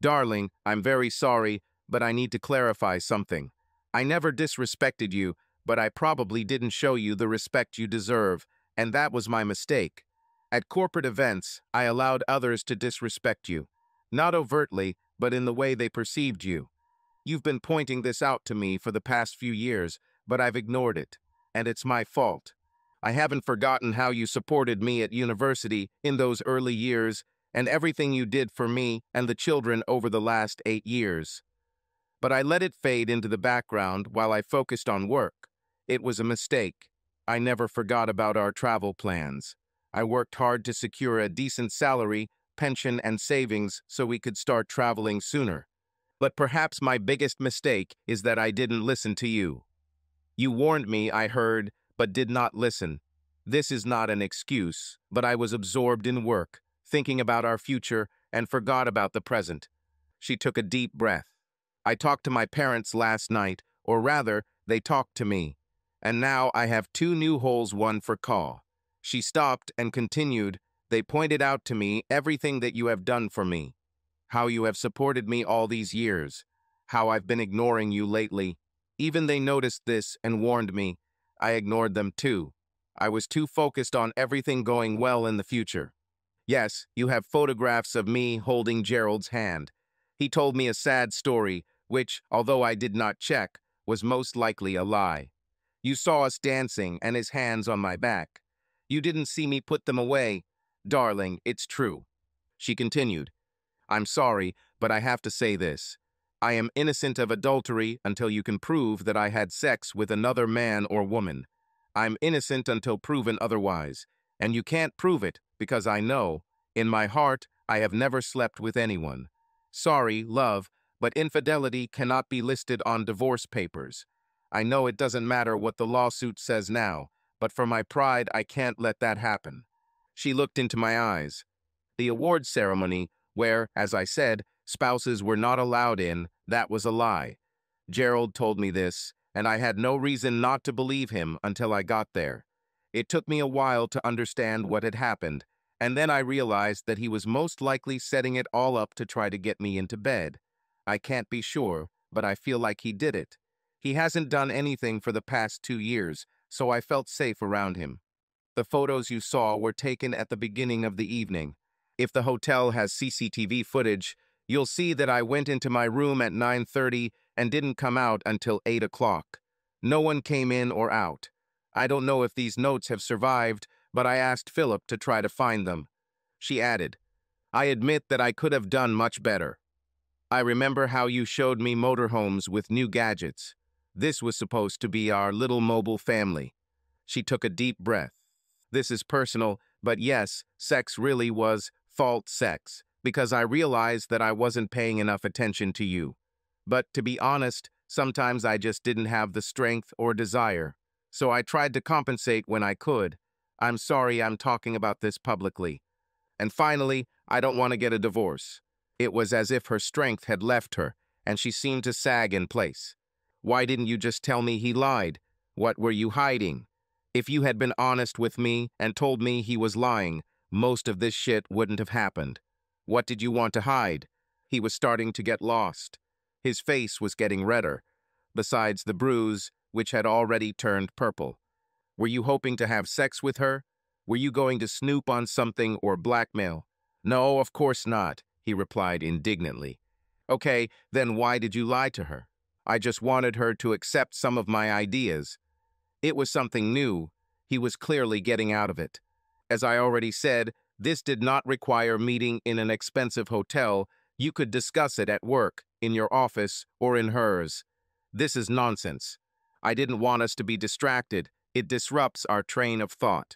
Darling, I'm very sorry, but I need to clarify something. I never disrespected you, but I probably didn't show you the respect you deserve, and that was my mistake. At corporate events, I allowed others to disrespect you. Not overtly, but in the way they perceived you. You've been pointing this out to me for the past few years, but I've ignored it, and it's my fault. I haven't forgotten how you supported me at university in those early years, and everything you did for me and the children over the last eight years. But I let it fade into the background while I focused on work. It was a mistake. I never forgot about our travel plans. I worked hard to secure a decent salary, pension, and savings so we could start traveling sooner. But perhaps my biggest mistake is that I didn't listen to you. You warned me, I heard, but did not listen. This is not an excuse, but I was absorbed in work, thinking about our future, and forgot about the present." She took a deep breath. "I talked to my parents last night, or rather, they talked to me. And now I have two new holes, one for Kaw." She stopped and continued, "They pointed out to me everything that you have done for me, how you have supported me all these years, how I've been ignoring you lately. Even they noticed this and warned me. I ignored them too. I was too focused on everything going well in the future. Yes, you have photographs of me holding Gerald's hand. He told me a sad story, which, although I did not check, was most likely a lie. You saw us dancing and his hands on my back. You didn't see me put them away. Darling, it's true." She continued, "I'm sorry, but I have to say this. I am innocent of adultery until you can prove that I had sex with another man or woman. I'm innocent until proven otherwise, and you can't prove it because I know, in my heart, I have never slept with anyone. Sorry, love, but infidelity cannot be listed on divorce papers. I know it doesn't matter what the lawsuit says now, but for my pride, I can't let that happen." She looked into my eyes. The award ceremony, where, as I said, spouses were not allowed in, that was a lie. Gerald told me this, and I had no reason not to believe him until I got there. It took me a while to understand what had happened, and then I realized that he was most likely setting it all up to try to get me into bed. I can't be sure, but I feel like he did it. He hasn't done anything for the past two years, so I felt safe around him. The photos you saw were taken at the beginning of the evening. If the hotel has C C T V footage, you'll see that I went into my room at nine thirty and didn't come out until eight o'clock. No one came in or out. I don't know if these notes have survived, but I asked Philip to try to find them." She added, "I admit that I could have done much better. I remember how you showed me motorhomes with new gadgets. This was supposed to be our little mobile family." She took a deep breath. "This is personal, but yes, sex really was fault sex, because I realized that I wasn't paying enough attention to you. But to be honest, sometimes I just didn't have the strength or desire, so I tried to compensate when I could. I'm sorry I'm talking about this publicly. And finally, I don't want to get a divorce." It was as if her strength had left her, and she seemed to sag in place. "Why didn't you just tell me he lied? What were you hiding? If you had been honest with me and told me he was lying, most of this shit wouldn't have happened. What did you want to hide?" He was starting to get lost. His face was getting redder, besides the bruise, which had already turned purple. "Were you hoping to have sex with her? Were you going to snoop on something or blackmail?" "No, of course not," he replied indignantly. "Okay, then why did you lie to her?" "I just wanted her to accept some of my ideas." It was something new. He was clearly getting out of it. "As I already said, this did not require meeting in an expensive hotel. You could discuss it at work, in your office, or in hers. This is nonsense. I didn't want us to be distracted. It disrupts our train of thought.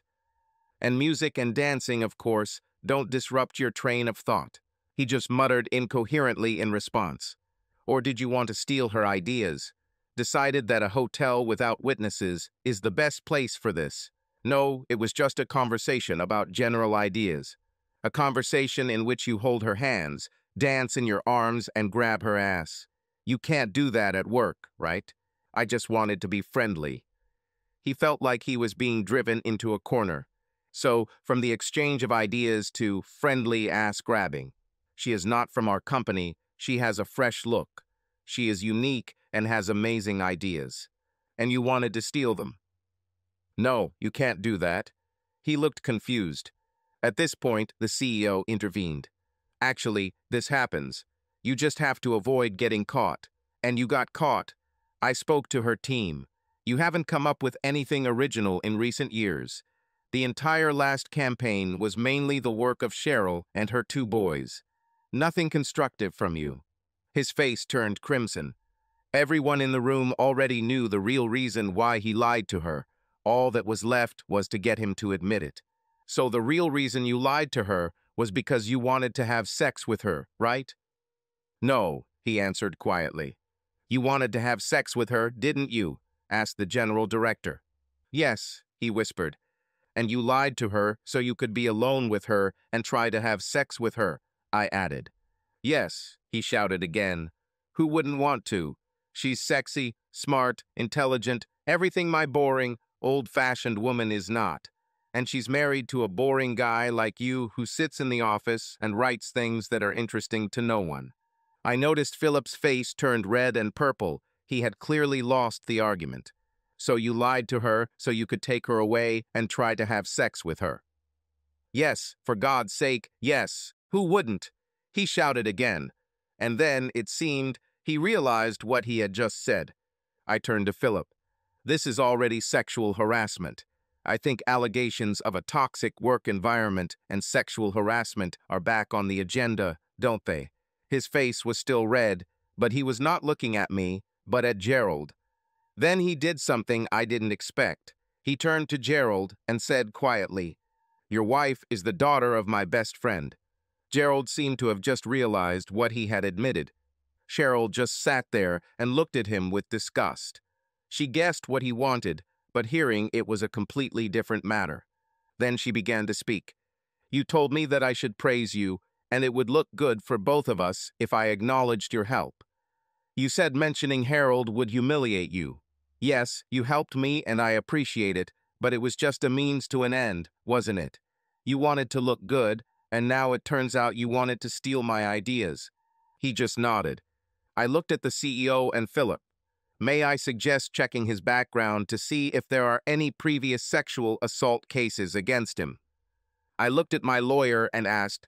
And music and dancing, of course, don't disrupt your train of thought." He just muttered incoherently in response. "Or did you want to steal her ideas? Decided that a hotel without witnesses is the best place for this?" "No, it was just a conversation about general ideas. A conversation in which you hold her hands, dance in your arms, and grab her ass. You can't do that at work, right? I just wanted to be friendly." He felt like he was being driven into a corner. "So, from the exchange of ideas to friendly ass-grabbing. She is not from our company. She has a fresh look. She is unique and has amazing ideas. And you wanted to steal them?" "No, you can't do that." He looked confused. At this point, the C E O intervened. "Actually, this happens. You just have to avoid getting caught. And you got caught. I spoke to her team. You haven't come up with anything original in recent years. The entire last campaign was mainly the work of Cheryl and her two boys. Nothing constructive from you." His face turned crimson. Everyone in the room already knew the real reason why he lied to her. All that was left was to get him to admit it. "So the real reason you lied to her was because you wanted to have sex with her, right?" "No," he answered quietly. "You wanted to have sex with her, didn't you?" asked the general director. "Yes," he whispered. "And you lied to her so you could be alone with her and try to have sex with her," I added. "Yes," he shouted again. "Who wouldn't want to? She's sexy, smart, intelligent, everything my boring, old-fashioned woman is not. And she's married to a boring guy like you who sits in the office and writes things that are interesting to no one." I noticed Philip's face turned red and purple. He had clearly lost the argument. "So you lied to her so you could take her away and try to have sex with her?" "Yes, for God's sake, yes. Who wouldn't?" he shouted again. And then, it seemed, he realized what he had just said. I turned to Philip. "This is already sexual harassment. I think allegations of a toxic work environment and sexual harassment are back on the agenda, don't they?" His face was still red, but he was not looking at me, but at Gerald. Then he did something I didn't expect. He turned to Gerald and said quietly, "Your wife is the daughter of my best friend." Gerald seemed to have just realized what he had admitted. Cheryl just sat there and looked at him with disgust. She guessed what he wanted, but hearing it was a completely different matter. Then she began to speak. "You told me that I should praise you, and it would look good for both of us if I acknowledged your help. You said mentioning Harold would humiliate you. Yes, you helped me and I appreciate it, but it was just a means to an end, wasn't it? You wanted to look good, and now it turns out you wanted to steal my ideas." He just nodded. I looked at the C E O and Philip. "May I suggest checking his background to see if there are any previous sexual assault cases against him?" I looked at my lawyer and asked,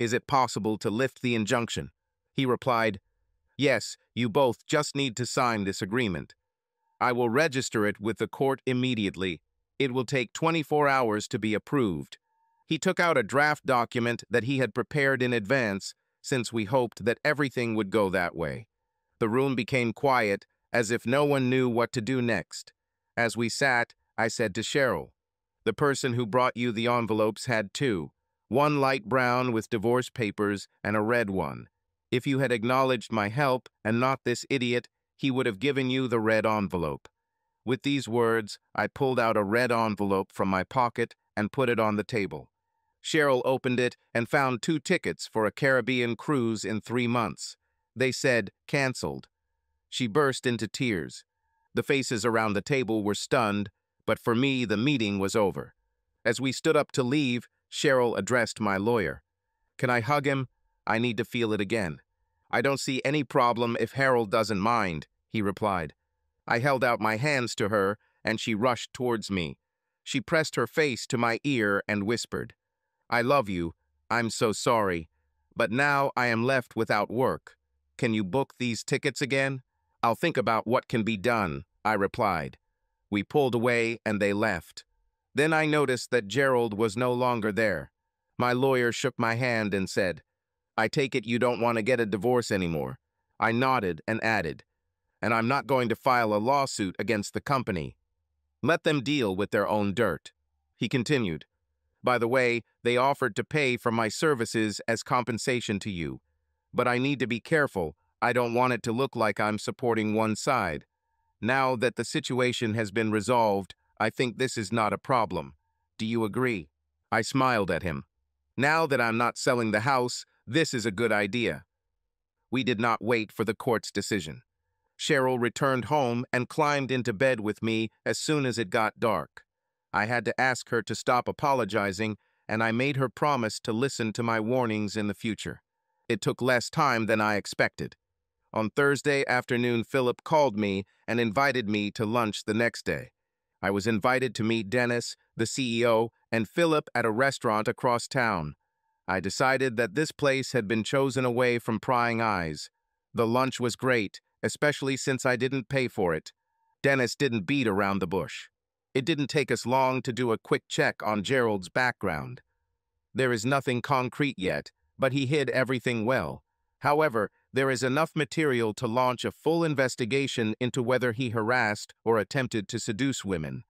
"Is it possible to lift the injunction?" He replied, "Yes, you both just need to sign this agreement. I will register it with the court immediately. It will take twenty-four hours to be approved." He took out a draft document that he had prepared in advance, since we hoped that everything would go that way. The room became quiet, as if no one knew what to do next. As we sat, I said to Cheryl, "The person who brought you the envelopes had two, one light brown with divorce papers and a red one. If you had acknowledged my help and not this idiot, he would have given you the red envelope." With these words, I pulled out a red envelope from my pocket and put it on the table. Cheryl opened it and found two tickets for a Caribbean cruise in three months. They said, "Canceled." She burst into tears. The faces around the table were stunned, but for me, the meeting was over. As we stood up to leave, Cheryl addressed my lawyer. "Can I hug him? I need to feel it again." "I don't see any problem if Harold doesn't mind," he replied. I held out my hands to her, and she rushed towards me. She pressed her face to my ear and whispered, "I love you. I'm so sorry. But now I am left without work. Can you book these tickets again?" "I'll think about what can be done," I replied. We pulled away and they left. Then I noticed that Gerald was no longer there. My lawyer shook my hand and said, "I take it you don't want to get a divorce anymore." I nodded and added, "And I'm not going to file a lawsuit against the company. Let them deal with their own dirt." He continued, "By the way, they offered to pay for my services as compensation to you. But I need to be careful. I don't want it to look like I'm supporting one side. Now that the situation has been resolved, I think this is not a problem. Do you agree?" I smiled at him. "Now that I'm not selling the house, this is a good idea." We did not wait for the court's decision. Cheryl returned home and climbed into bed with me as soon as it got dark. I had to ask her to stop apologizing, and I made her promise to listen to my warnings in the future. It took less time than I expected. On Thursday afternoon, Philip called me and invited me to lunch the next day. I was invited to meet Dennis, the C E O, and Philip at a restaurant across town. I decided that this place had been chosen away from prying eyes. The lunch was great, especially since I didn't pay for it. Dennis didn't beat around the bush. It didn't take us long to do a quick check on Gerald's background. There is nothing concrete yet, but he hid everything well. However, there is enough material to launch a full investigation into whether he harassed or attempted to seduce women.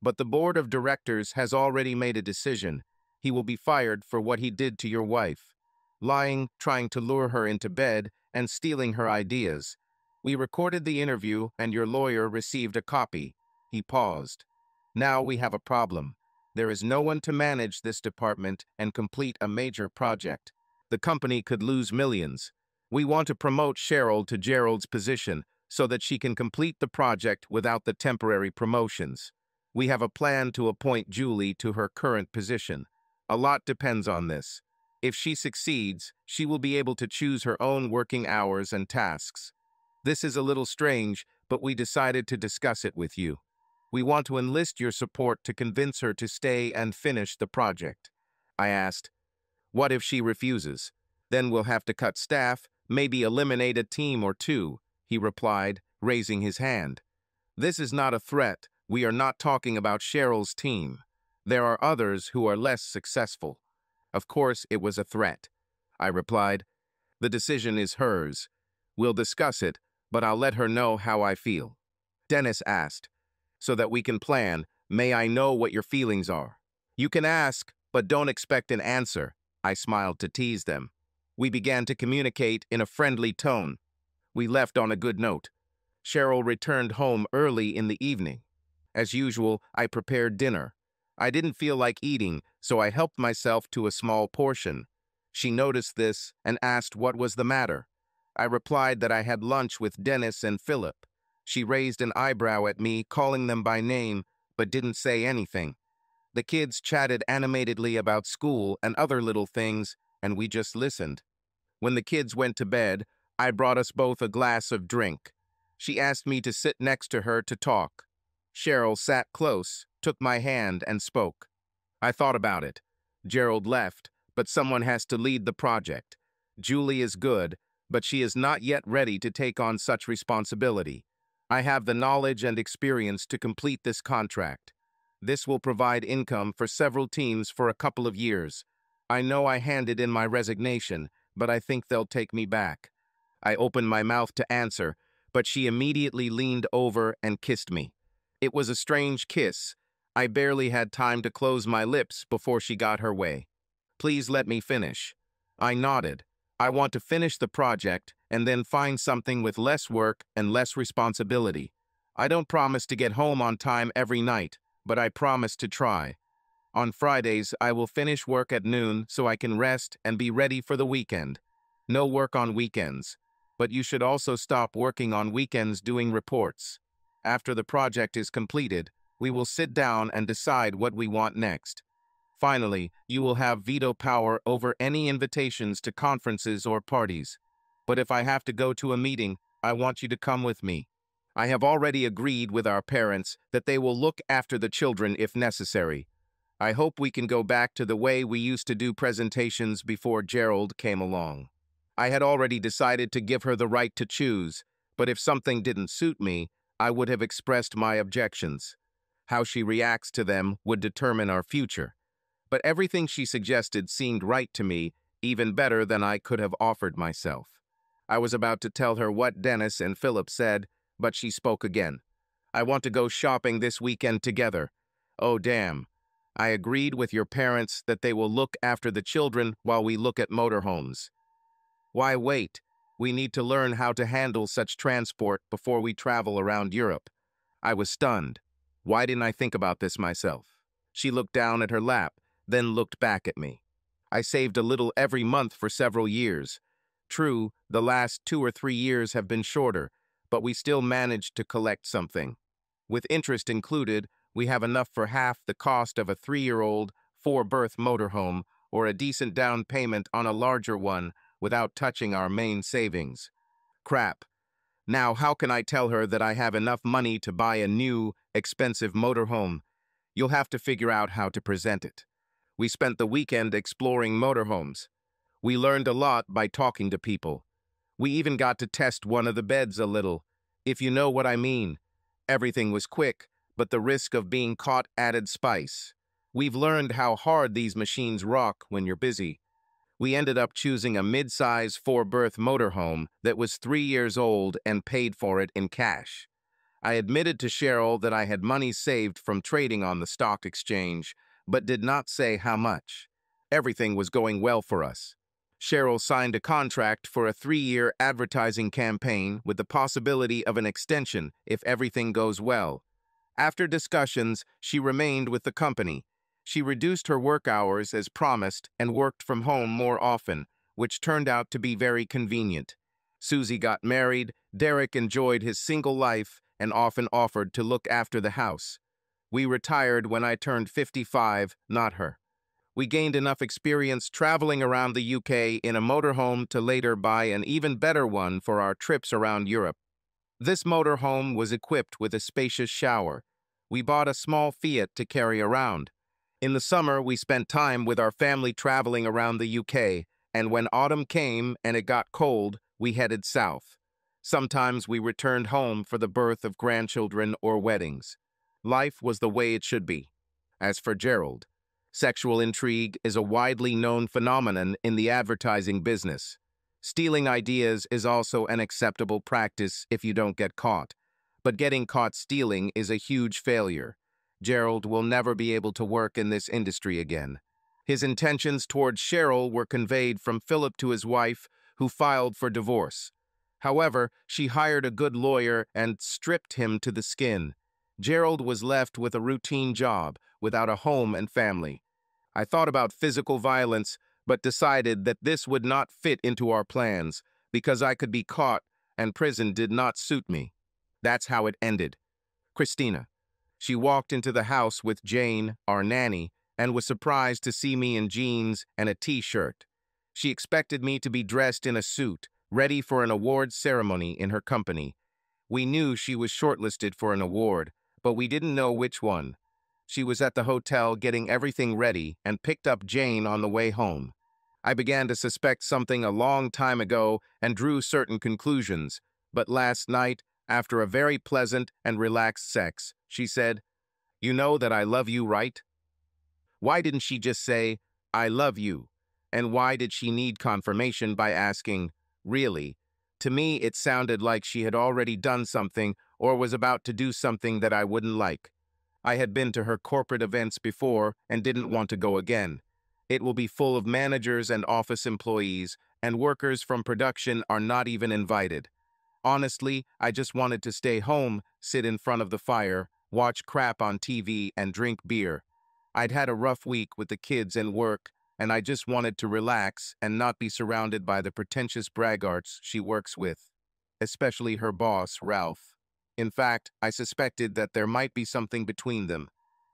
But the board of directors has already made a decision. He will be fired for what he did to your wife. Lying, trying to lure her into bed, and stealing her ideas. We recorded the interview and your lawyer received a copy. He paused. Now we have a problem. There is no one to manage this department and complete a major project. The company could lose millions. We want to promote Cheryl to Gerald's position so that she can complete the project without the temporary promotions. We have a plan to appoint Julie to her current position. A lot depends on this. If she succeeds, she will be able to choose her own working hours and tasks. This is a little strange, but we decided to discuss it with you. We want to enlist your support to convince her to stay and finish the project. I asked, "What if she refuses? Then we'll have to cut staff, maybe eliminate a team or two," he replied, raising his hand. "This is not a threat. We are not talking about Cheryl's team. There are others who are less successful." "Of course it was a threat," I replied. "The decision is hers. We'll discuss it, but I'll let her know how I feel." Dennis asked, "So that we can plan, may I know what your feelings are?" "You can ask, but don't expect an answer," I smiled to tease them. We began to communicate in a friendly tone. We left on a good note. Cheryl returned home early in the evening. As usual, I prepared dinner. I didn't feel like eating, so I helped myself to a small portion. She noticed this and asked what was the matter. I replied that I had lunch with Dennis and Philip. She raised an eyebrow at me, calling them by name, but didn't say anything. The kids chatted animatedly about school and other little things, and we just listened. When the kids went to bed, I brought us both a glass of drink. She asked me to sit next to her to talk. Cheryl sat close, took my hand, and spoke. "I thought about it. Gerald left, but someone has to lead the project. Julie is good, but she is not yet ready to take on such responsibility. I have the knowledge and experience to complete this contract. This will provide income for several teams for a couple of years. I know I handed in my resignation, but I think they'll take me back. I opened my mouth to answer, but she immediately leaned over and kissed me. It was a strange kiss. I barely had time to close my lips before she got her way. Please let me finish. I nodded. I want to finish the project and then find something with less work and less responsibility. I don't promise to get home on time every night, but I promise to try. On Fridays, I will finish work at noon so I can rest and be ready for the weekend. No work on weekends. But you should also stop working on weekends doing reports. After the project is completed, we will sit down and decide what we want next. Finally, you will have veto power over any invitations to conferences or parties. But if I have to go to a meeting, I want you to come with me. I have already agreed with our parents that they will look after the children if necessary. I hope we can go back to the way we used to do presentations before Gerald came along. I had already decided to give her the right to choose, but if something didn't suit me, I would have expressed my objections. How she reacts to them would determine our future. But everything she suggested seemed right to me, even better than I could have offered myself. I was about to tell her what Dennis and Philip said, but she spoke again. I want to go shopping this weekend together. Oh, damn. I agreed with your parents that they will look after the children while we look at motorhomes. Why wait? We need to learn how to handle such transport before we travel around Europe. I was stunned. Why didn't I think about this myself? She looked down at her lap, then looked back at me. I saved a little every month for several years. True, the last two or three years have been shorter, but we still managed to collect something. With interest included, we have enough for half the cost of a three-year-old, four-berth motorhome, or a decent down payment on a larger one without touching our main savings. Crap. Now how can I tell her that I have enough money to buy a new, expensive motorhome? You'll have to figure out how to present it. We spent the weekend exploring motorhomes. We learned a lot by talking to people. We even got to test one of the beds a little, if you know what I mean. Everything was quick, but the risk of being caught added spice. We've learned how hard these machines rock when you're busy. We ended up choosing a mid-size four-berth motorhome that was three years old and paid for it in cash. I admitted to Cheryl that I had money saved from trading on the stock exchange, but did not say how much. Everything was going well for us. Cheryl signed a contract for a three-year advertising campaign with the possibility of an extension if everything goes well. After discussions, she remained with the company. She reduced her work hours as promised and worked from home more often, which turned out to be very convenient. Susie got married, Derek enjoyed his single life, and often offered to look after the house. We retired when I turned fifty-five, not her. We gained enough experience traveling around the U K in a motorhome to later buy an even better one for our trips around Europe. This motorhome was equipped with a spacious shower. We bought a small Fiat to carry around. In the summer, we spent time with our family traveling around the U K, and when autumn came and it got cold, we headed south. Sometimes we returned home for the birth of grandchildren or weddings. Life was the way it should be. As for Gerald, sexual intrigue is a widely known phenomenon in the advertising business. Stealing ideas is also an acceptable practice if you don't get caught, but getting caught stealing is a huge failure. Gerald will never be able to work in this industry again. His intentions towards Cheryl were conveyed from Philip to his wife, who filed for divorce. However, she hired a good lawyer and stripped him to the skin. Gerald was left with a routine job, without a home and family. I thought about physical violence, but decided that this would not fit into our plans, because I could be caught and prison did not suit me. That's how it ended. Christina. She walked into the house with Jane, our nanny, and was surprised to see me in jeans and a t-shirt. She expected me to be dressed in a suit, ready for an awards ceremony in her company. We knew she was shortlisted for an award, but we didn't know which one. She was at the hotel getting everything ready and picked up Jane on the way home. I began to suspect something a long time ago and drew certain conclusions, but last night, after a very pleasant and relaxed sex, she said, "You know that I love you, right?" Why didn't she just say, "I love you"? And why did she need confirmation by asking, "Really?" To me, it sounded like she had already done something or was about to do something that I wouldn't like. I had been to her corporate events before and didn't want to go again. It will be full of managers and office employees, and workers from production are not even invited. Honestly, I just wanted to stay home, sit in front of the fire, watch crap on T V, and drink beer. I'd had a rough week with the kids and work, and I just wanted to relax and not be surrounded by the pretentious braggarts she works with, especially her boss, Ralph. In fact, I suspected that there might be something between them,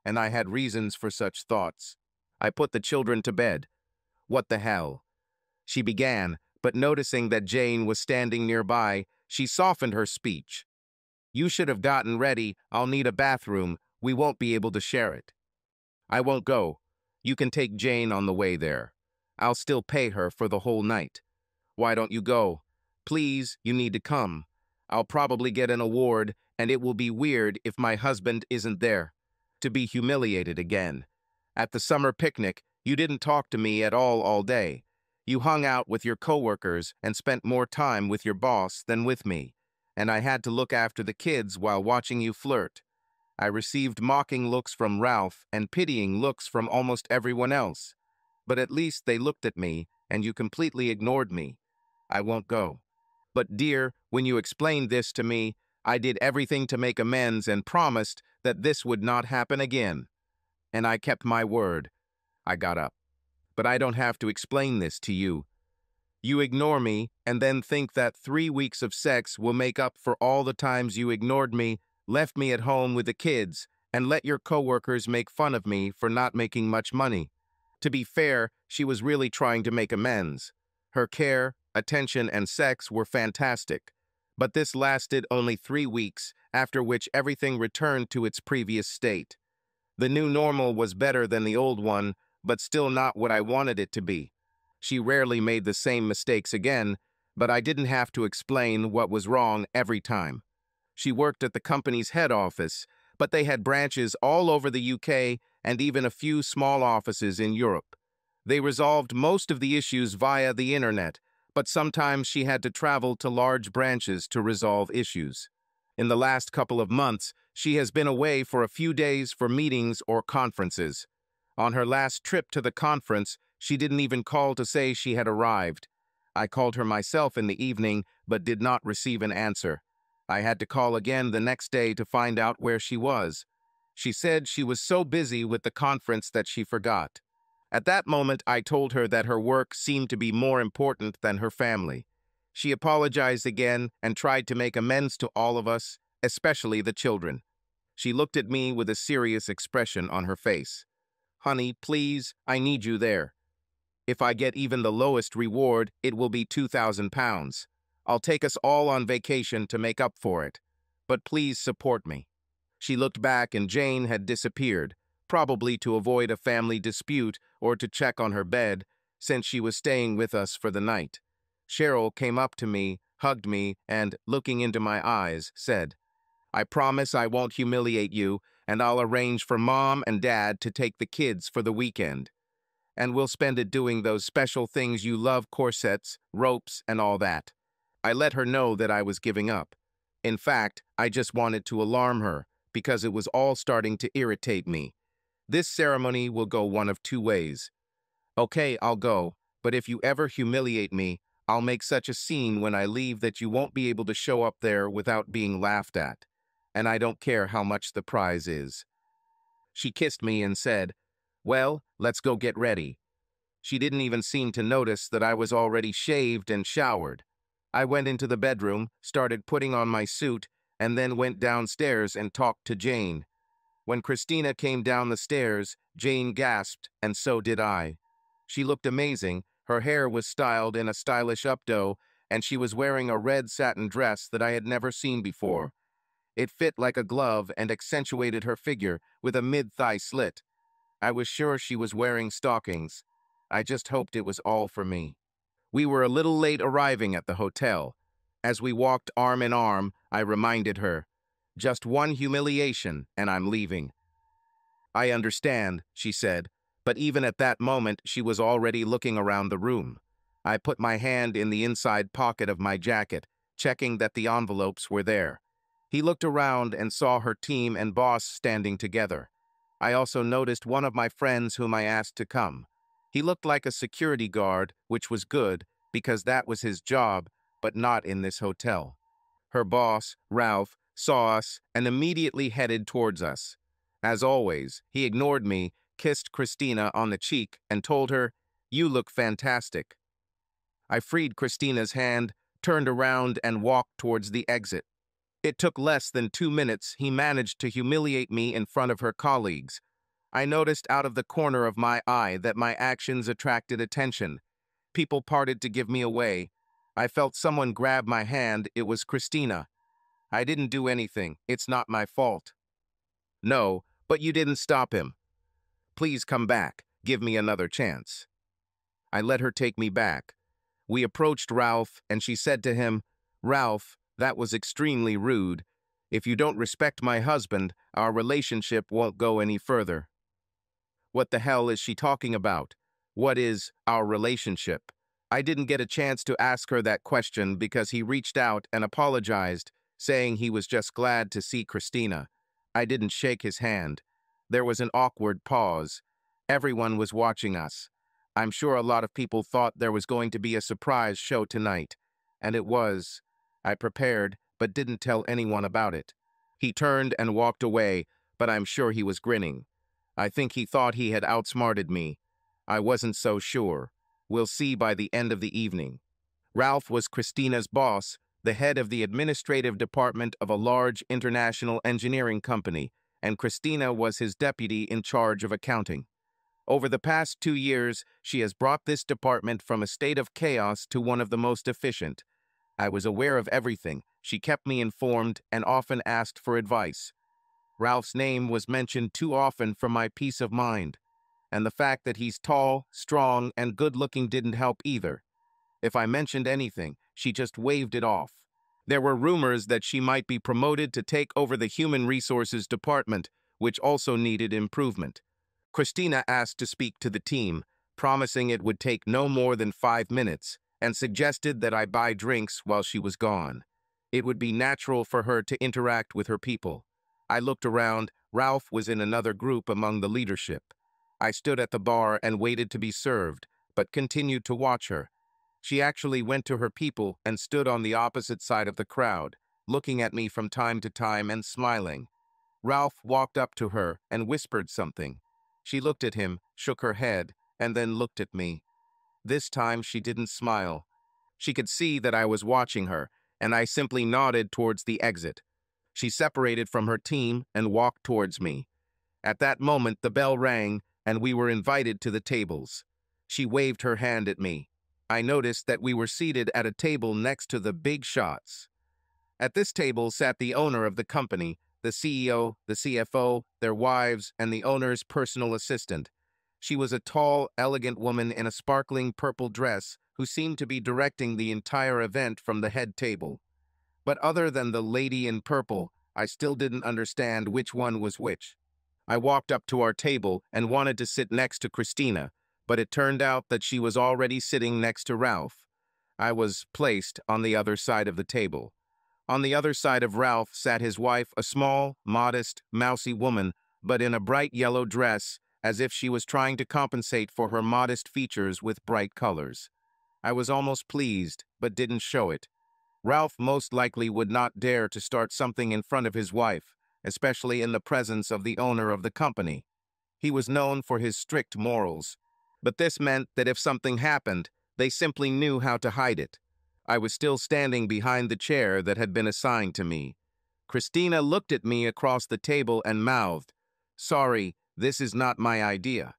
and I had reasons for such thoughts. I put the children to bed. "What the hell?" she began, but noticing that Jane was standing nearby, she softened her speech. "You should have gotten ready. I'll need a bathroom. We won't be able to share it." "I won't go. You can take Jane on the way there. I'll still pay her for the whole night." "Why don't you go? Please, you need to come. I'll probably get an award, and it will be weird if my husband isn't there." To be humiliated again. "At the summer picnic, you didn't talk to me at all all day. You hung out with your coworkers and spent more time with your boss than with me, and I had to look after the kids while watching you flirt." I received mocking looks from Ralph and pitying looks from almost everyone else. But at least they looked at me, and you completely ignored me. "I won't go." "But dear, when you explained this to me, I did everything to make amends and promised that this would not happen again. And I kept my word." I got up. "But I don't have to explain this to you. You ignore me and then think that three weeks of sex will make up for all the times you ignored me, left me at home with the kids, and let your coworkers make fun of me for not making much money." To be fair, she was really trying to make amends. Her care, attention, and sex were fantastic. But this lasted only three weeks, after which everything returned to its previous state. The new normal was better than the old one, but still not what I wanted it to be. She rarely made the same mistakes again, but I didn't have to explain what was wrong every time. She worked at the company's head office, but they had branches all over the U K and even a few small offices in Europe. They resolved most of the issues via the internet, but sometimes she had to travel to large branches to resolve issues. In the last couple of months, she has been away for a few days for meetings or conferences. On her last trip to the conference, she didn't even call to say she had arrived. I called her myself in the evening, but did not receive an answer. I had to call again the next day to find out where she was. She said she was so busy with the conference that she forgot. At that moment, I told her that her work seemed to be more important than her family. She apologized again and tried to make amends to all of us, especially the children. She looked at me with a serious expression on her face. "Honey, please, I need you there. If I get even the lowest reward, it will be two thousand pounds. I'll take us all on vacation to make up for it, but please support me." She looked back and Jane had disappeared, probably to avoid a family dispute or to check on her bed, since she was staying with us for the night. Cheryl came up to me, hugged me, and, looking into my eyes, said, "I promise I won't humiliate you, and I'll arrange for Mom and Dad to take the kids for the weekend. And we'll spend it doing those special things you love, corsets, ropes, and all that." I let her know that I was giving up. In fact, I just wanted to alarm her, because it was all starting to irritate me. This ceremony will go one of two ways. "Okay, I'll go, but if you ever humiliate me, I'll make such a scene when I leave that you won't be able to show up there without being laughed at, and I don't care how much the prize is." She kissed me and said, "Well, let's go get ready." She didn't even seem to notice that I was already shaved and showered. I went into the bedroom, started putting on my suit, and then went downstairs and talked to Jane. When Christina came down the stairs, Jane gasped, and so did I. She looked amazing, her hair was styled in a stylish updo, and she was wearing a red satin dress that I had never seen before. It fit like a glove and accentuated her figure with a mid-thigh slit. I was sure she was wearing stockings. I just hoped it was all for me. We were a little late arriving at the hotel. As we walked arm in arm, I reminded her, "Just one humiliation and I'm leaving." "I understand," she said, but even at that moment she was already looking around the room. I put my hand in the inside pocket of my jacket, checking that the envelopes were there. He looked around and saw her team and boss standing together. I also noticed one of my friends whom I asked to come. He looked like a security guard, which was good, because that was his job, but not in this hotel. Her boss, Ralph, saw us and immediately headed towards us. As always, he ignored me, kissed Christina on the cheek, and told her, "You look fantastic." I freed Christina's hand, turned around, and walked towards the exit. It took less than two minutes. He managed to humiliate me in front of her colleagues. I noticed out of the corner of my eye that my actions attracted attention. People parted to give me away. I felt someone grab my hand. It was Christina. "I didn't do anything. It's not my fault." "No, but you didn't stop him. Please come back. Give me another chance." I let her take me back. We approached Ralph, and she said to him, "Ralph, that was extremely rude. If you don't respect my husband, our relationship won't go any further." What the hell is she talking about? What is our relationship? I didn't get a chance to ask her that question because he reached out and apologized, saying he was just glad to see Christina. I didn't shake his hand. There was an awkward pause. Everyone was watching us. I'm sure a lot of people thought there was going to be a surprise show tonight, and it was. I prepared, but didn't tell anyone about it. He turned and walked away, but I'm sure he was grinning. I think he thought he had outsmarted me. I wasn't so sure. We'll see by the end of the evening. Ralph was Christina's boss, the head of the administrative department of a large international engineering company, and Christina was his deputy in charge of accounting. Over the past two years, she has brought this department from a state of chaos to one of the most efficient. I was aware of everything. She kept me informed and often asked for advice. Ralph's name was mentioned too often for my peace of mind, and the fact that he's tall, strong, and good-looking didn't help either. If I mentioned anything, she just waved it off. There were rumors that she might be promoted to take over the human resources department, which also needed improvement. Christina asked to speak to the team, promising it would take no more than five minutes, and suggested that I buy drinks while she was gone. It would be natural for her to interact with her people. I looked around. Ralph was in another group among the leadership. I stood at the bar and waited to be served, but continued to watch her. She actually went to her people and stood on the opposite side of the crowd, looking at me from time to time and smiling. Ralph walked up to her and whispered something. She looked at him, shook her head, and then looked at me. This time she didn't smile. She could see that I was watching her, and I simply nodded towards the exit. She separated from her team and walked towards me. At that moment the bell rang, and we were invited to the tables. She waved her hand at me. I noticed that we were seated at a table next to the big shots. At this table sat the owner of the company, the C E O, the C F O, their wives, and the owner's personal assistant. She was a tall, elegant woman in a sparkling purple dress who seemed to be directing the entire event from the head table. But other than the lady in purple, I still didn't understand which one was which. I walked up to our table and wanted to sit next to Christina, but it turned out that she was already sitting next to Ralph. I was placed on the other side of the table. On the other side of Ralph sat his wife, a small, modest, mousy woman, but in a bright yellow dress, as if she was trying to compensate for her modest features with bright colors. I was almost pleased, but didn't show it. Ralph most likely would not dare to start something in front of his wife, especially in the presence of the owner of the company. He was known for his strict morals, but this meant that if something happened, they simply knew how to hide it. I was still standing behind the chair that had been assigned to me. Christina looked at me across the table and mouthed, "Sorry, this is not my idea."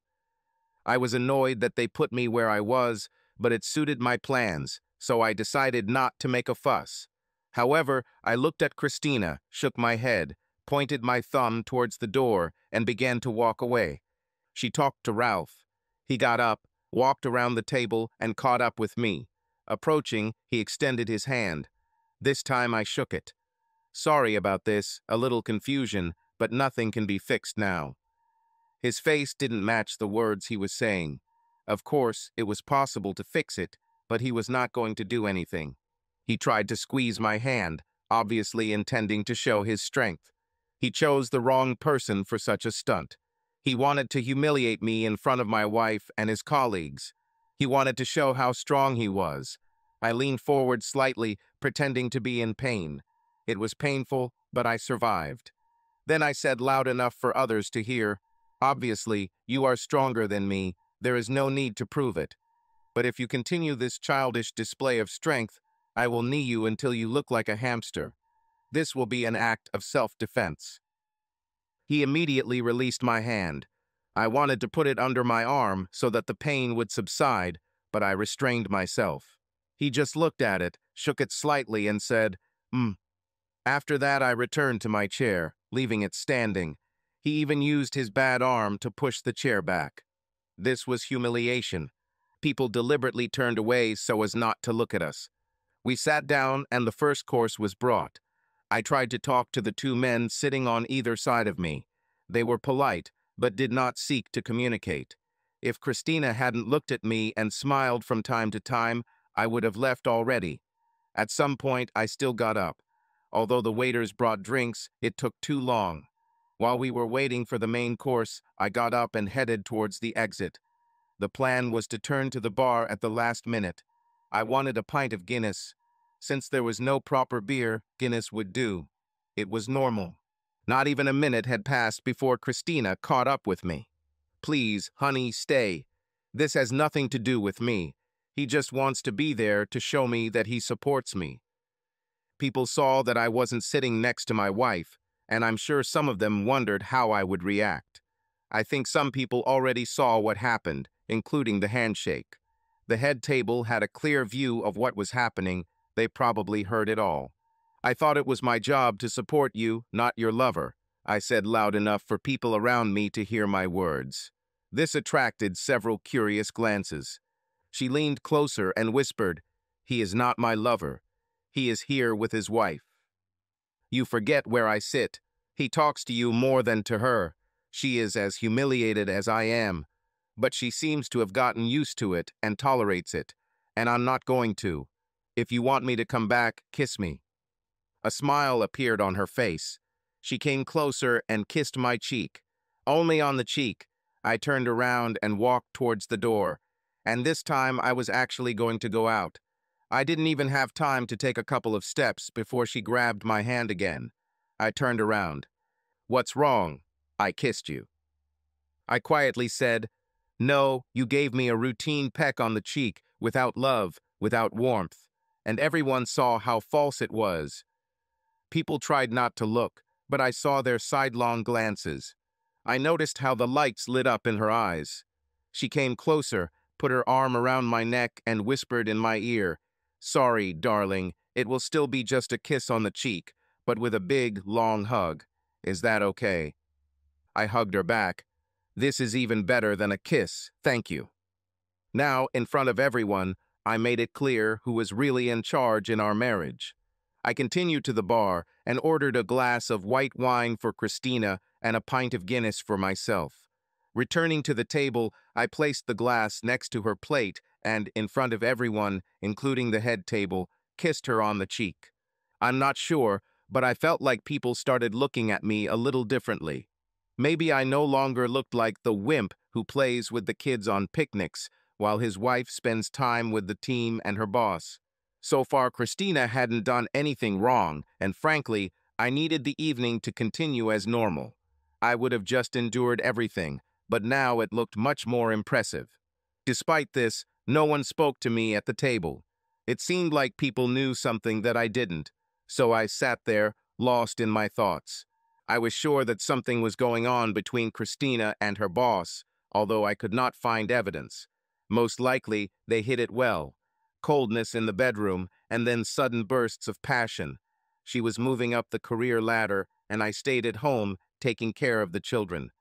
I was annoyed that they put me where I was, but it suited my plans, so I decided not to make a fuss. However, I looked at Christina, shook my head, pointed my thumb towards the door, and began to walk away. She talked to Ralph. He got up, walked around the table, and caught up with me. Approaching, he extended his hand. This time I shook it. "Sorry about this, a little confusion, but nothing can be fixed now." His face didn't match the words he was saying. Of course, it was possible to fix it, but he was not going to do anything. He tried to squeeze my hand, obviously intending to show his strength. He chose the wrong person for such a stunt. He wanted to humiliate me in front of my wife and his colleagues. He wanted to show how strong he was. I leaned forward slightly, pretending to be in pain. It was painful, but I survived. Then I said loud enough for others to hear, "Obviously, you are stronger than me. There is no need to prove it. But if you continue this childish display of strength, I will knee you until you look like a hamster. This will be an act of self-defense." He immediately released my hand. I wanted to put it under my arm so that the pain would subside, but I restrained myself. He just looked at it, shook it slightly, and said, "Mm." After that, I returned to my chair, leaving it standing. He even used his bad arm to push the chair back. This was humiliation. People deliberately turned away so as not to look at us. We sat down and the first course was brought. I tried to talk to the two men sitting on either side of me. They were polite, but did not seek to communicate. If Christina hadn't looked at me and smiled from time to time, I would have left already. At some point, I still got up. Although the waiters brought drinks, it took too long. While we were waiting for the main course, I got up and headed towards the exit. The plan was to turn to the bar at the last minute. I wanted a pint of Guinness. Since there was no proper beer, Guinness would do. It was normal. Not even a minute had passed before Christina caught up with me. "Please, honey, stay. This has nothing to do with me. He just wants to be there to show me that he supports me." People saw that I wasn't sitting next to my wife, and I'm sure some of them wondered how I would react. I think some people already saw what happened, including the handshake. The head table had a clear view of what was happening. They probably heard it all. "I thought it was my job to support you, not your lover," I said loud enough for people around me to hear my words. This attracted several curious glances. She leaned closer and whispered, "He is not my lover. He is here with his wife. You forget where I sit. He talks to you more than to her. She is as humiliated as I am. But she seems to have gotten used to it and tolerates it, and I'm not going to. If you want me to come back, kiss me." A smile appeared on her face. She came closer and kissed my cheek. Only on the cheek. I turned around and walked towards the door. And this time I was actually going to go out. I didn't even have time to take a couple of steps before she grabbed my hand again. I turned around. "What's wrong? I kissed you." I quietly said, "No, you gave me a routine peck on the cheek, without love, without warmth." And everyone saw how false it was. People tried not to look, but I saw their sidelong glances. I noticed how the lights lit up in her eyes. She came closer, put her arm around my neck, and whispered in my ear, "Sorry, darling, it will still be just a kiss on the cheek, but with a big, long hug. Is that okay?" I hugged her back. "This is even better than a kiss, thank you." Now, in front of everyone, I made it clear who was really in charge in our marriage. I continued to the bar and ordered a glass of white wine for Christina and a pint of Guinness for myself. Returning to the table, I placed the glass next to her plate and, in front of everyone, including the head table, kissed her on the cheek. I'm not sure, but I felt like people started looking at me a little differently. Maybe I no longer looked like the wimp who plays with the kids on picnics, while his wife spends time with the team and her boss. So far, Christina hadn't done anything wrong, and frankly, I needed the evening to continue as normal. I would have just endured everything, but now it looked much more impressive. Despite this, no one spoke to me at the table. It seemed like people knew something that I didn't, so I sat there, lost in my thoughts. I was sure that something was going on between Christina and her boss, although I could not find evidence. Most likely, they hid it well. Coldness in the bedroom, and then sudden bursts of passion. She was moving up the career ladder, and I stayed at home, taking care of the children.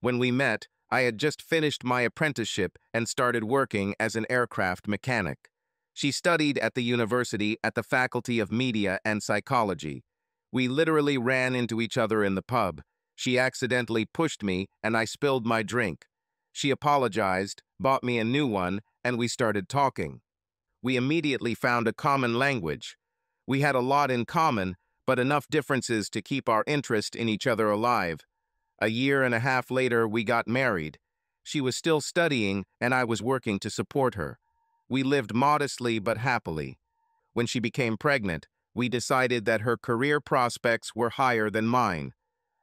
When we met, I had just finished my apprenticeship and started working as an aircraft mechanic. She studied at the university at the Faculty of Media and Psychology. We literally ran into each other in the pub. She accidentally pushed me and I spilled my drink. She apologized, bought me a new one, and we started talking. We immediately found a common language. We had a lot in common, but enough differences to keep our interest in each other alive. A year and a half later, we got married. She was still studying, and I was working to support her. We lived modestly but happily. When she became pregnant, we decided that her career prospects were higher than mine.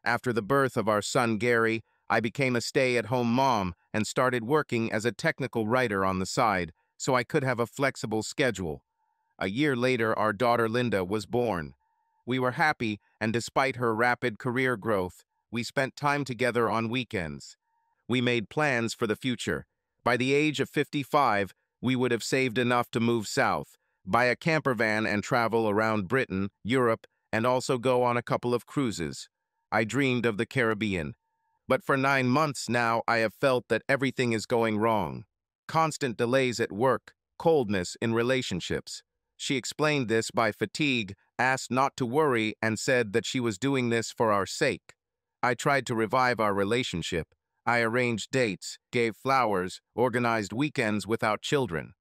After the birth of our son Gary, I became a stay-at-home mom and started working as a technical writer on the side, so I could have a flexible schedule. A year later, our daughter Linda was born. We were happy, and despite her rapid career growth, we spent time together on weekends. We made plans for the future. By the age of fifty-five, we would have saved enough to move south, buy a camper van and travel around Britain, Europe, and also go on a couple of cruises. I dreamed of the Caribbean. But for nine months now, I have felt that everything is going wrong. Constant delays at work, coldness in relationships. She explained this by fatigue, asked not to worry, and said that she was doing this for our sake. I tried to revive our relationship. I arranged dates, gave flowers, organized weekends without children.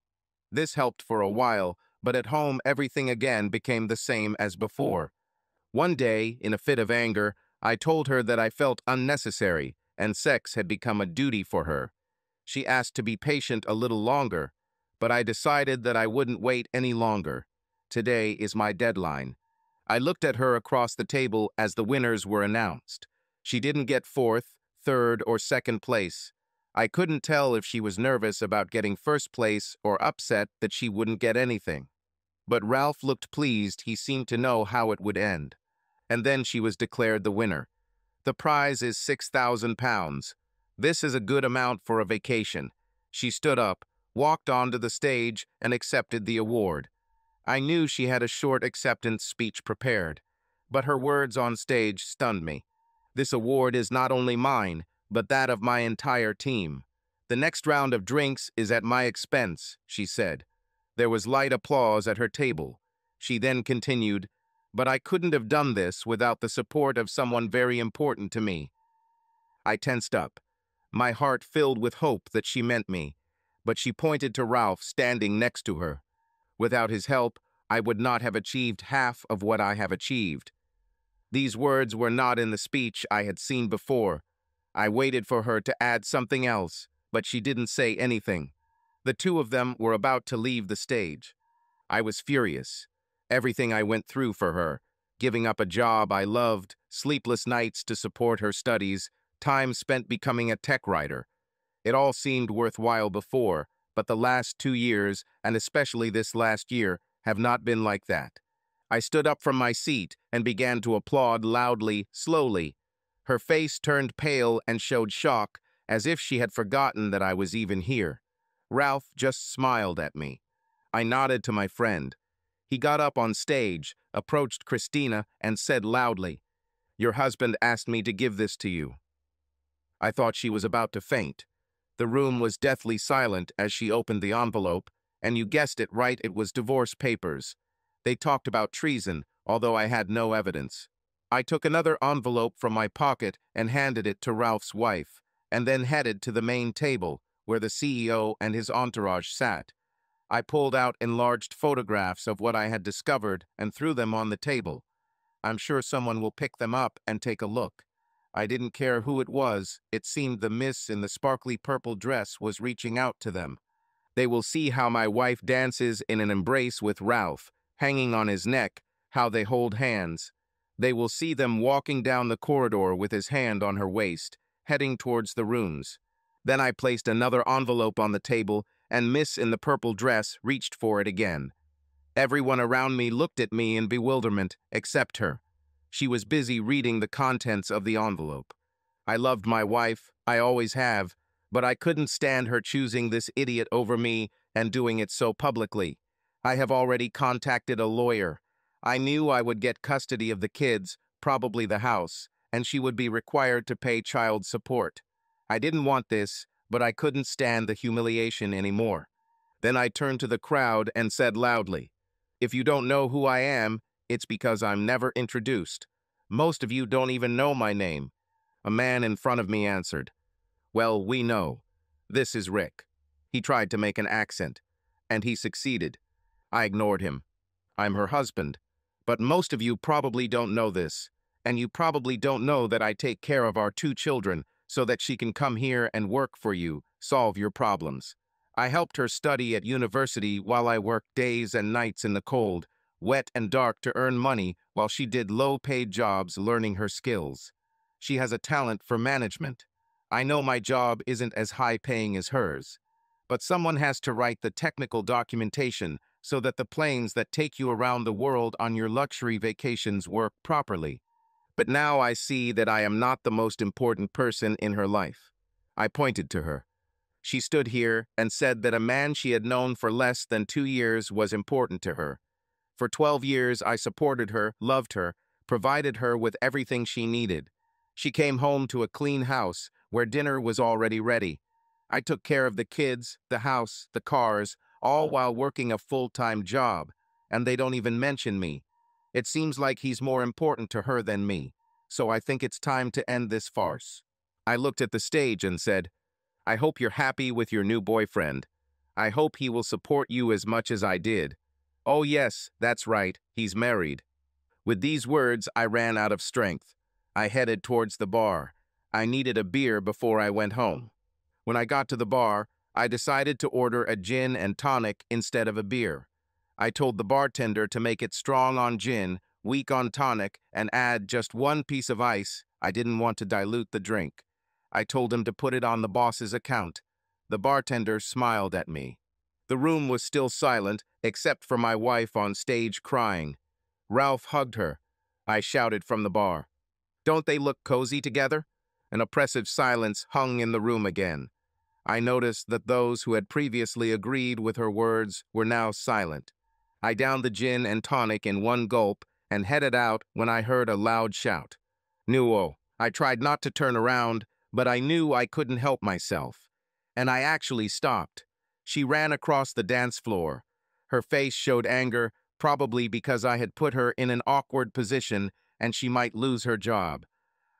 This helped for a while, but at home everything again became the same as before. One day, in a fit of anger, I told her that I felt unnecessary and sex had become a duty for her. She asked to be patient a little longer, but I decided that I wouldn't wait any longer. Today is my deadline. I looked at her across the table as the winners were announced. She didn't get fourth, third, or second place. I couldn't tell if she was nervous about getting first place or upset that she wouldn't get anything. But Ralph looked pleased. He seemed to know how it would end. And then she was declared the winner. The prize is six thousand pounds. This is a good amount for a vacation. She stood up, walked onto the stage, and accepted the award. I knew she had a short acceptance speech prepared, but her words on stage stunned me. This award is not only mine, but that of my entire team. The next round of drinks is at my expense, she said. There was light applause at her table. She then continued, but I couldn't have done this without the support of someone very important to me. I tensed up, my heart filled with hope that she meant me, but she pointed to Ralph standing next to her. Without his help, I would not have achieved half of what I have achieved. These words were not in the speech I had seen before. I waited for her to add something else, but she didn't say anything. The two of them were about to leave the stage. I was furious. Everything I went through for her, giving up a job I loved, sleepless nights to support her studies, time spent becoming a tech writer. It all seemed worthwhile before, but the last two years, and especially this last year, have not been like that. I stood up from my seat and began to applaud loudly, slowly. Her face turned pale and showed shock, as if she had forgotten that I was even here. Ralph just smiled at me. I nodded to my friend. He got up on stage, approached Christina, and said loudly, "Your husband asked me to give this to you." I thought she was about to faint. The room was deathly silent as she opened the envelope, and you guessed it right, it was divorce papers. They talked about treason, although I had no evidence. I took another envelope from my pocket and handed it to Ralph's wife, and then headed to the main table, where the C E O and his entourage sat. I pulled out enlarged photographs of what I had discovered and threw them on the table. I'm sure someone will pick them up and take a look. I didn't care who it was. It seemed the miss in the sparkly purple dress was reaching out to them. They will see how my wife dances in an embrace with Ralph, hanging on his neck, how they hold hands. They will see them walking down the corridor with his hand on her waist, heading towards the rooms. Then I placed another envelope on the table, and Miss in the purple dress reached for it again. Everyone around me looked at me in bewilderment, except her. She was busy reading the contents of the envelope. I loved my wife, I always have, but I couldn't stand her choosing this idiot over me and doing it so publicly. I have already contacted a lawyer. I knew I would get custody of the kids, probably the house, and she would be required to pay child support. I didn't want this, but I couldn't stand the humiliation anymore. Then I turned to the crowd and said loudly, "If you don't know who I am, it's because I'm never introduced. Most of you don't even know my name. A man in front of me answered, "Well, we know. This is Rick." He tried to make an accent, and he succeeded. I ignored him. "I'm her husband, but most of you probably don't know this, and you probably don't know that I take care of our two children so that she can come here and work for you, solve your problems. I helped her study at university while I worked days and nights in the cold, wet and dark to earn money while she did low-paid jobs learning her skills. She has a talent for management. I know my job isn't as high-paying as hers, but someone has to write the technical documentation so that the planes that take you around the world on your luxury vacations work properly. But now I see that I am not the most important person in her life." I pointed to her. She stood here and said that a man she had known for less than two years was important to her. For twelve years, I supported her, loved her, provided her with everything she needed. She came home to a clean house where dinner was already ready. I took care of the kids, the house, the cars, all while working a full-time job, and they don't even mention me. It seems like he's more important to her than me, so I think it's time to end this farce. I looked at the stage and said, "I hope you're happy with your new boyfriend. I hope he will support you as much as I did. Oh yes, that's right, he's married." With these words, I ran out of strength. I headed towards the bar. I needed a beer before I went home. When I got to the bar, I decided to order a gin and tonic instead of a beer. I told the bartender to make it strong on gin, weak on tonic, and add just one piece of ice. I didn't want to dilute the drink. I told him to put it on the boss's account. The bartender smiled at me. The room was still silent, except for my wife on stage crying. Ralph hugged her. I shouted from the bar, "Don't they look cozy together?" An oppressive silence hung in the room again. I noticed that those who had previously agreed with her words were now silent. I downed the gin and tonic in one gulp and headed out when I heard a loud shout. Nuo. I tried not to turn around, but I knew I couldn't help myself. And I actually stopped. She ran across the dance floor. Her face showed anger, probably because I had put her in an awkward position and she might lose her job.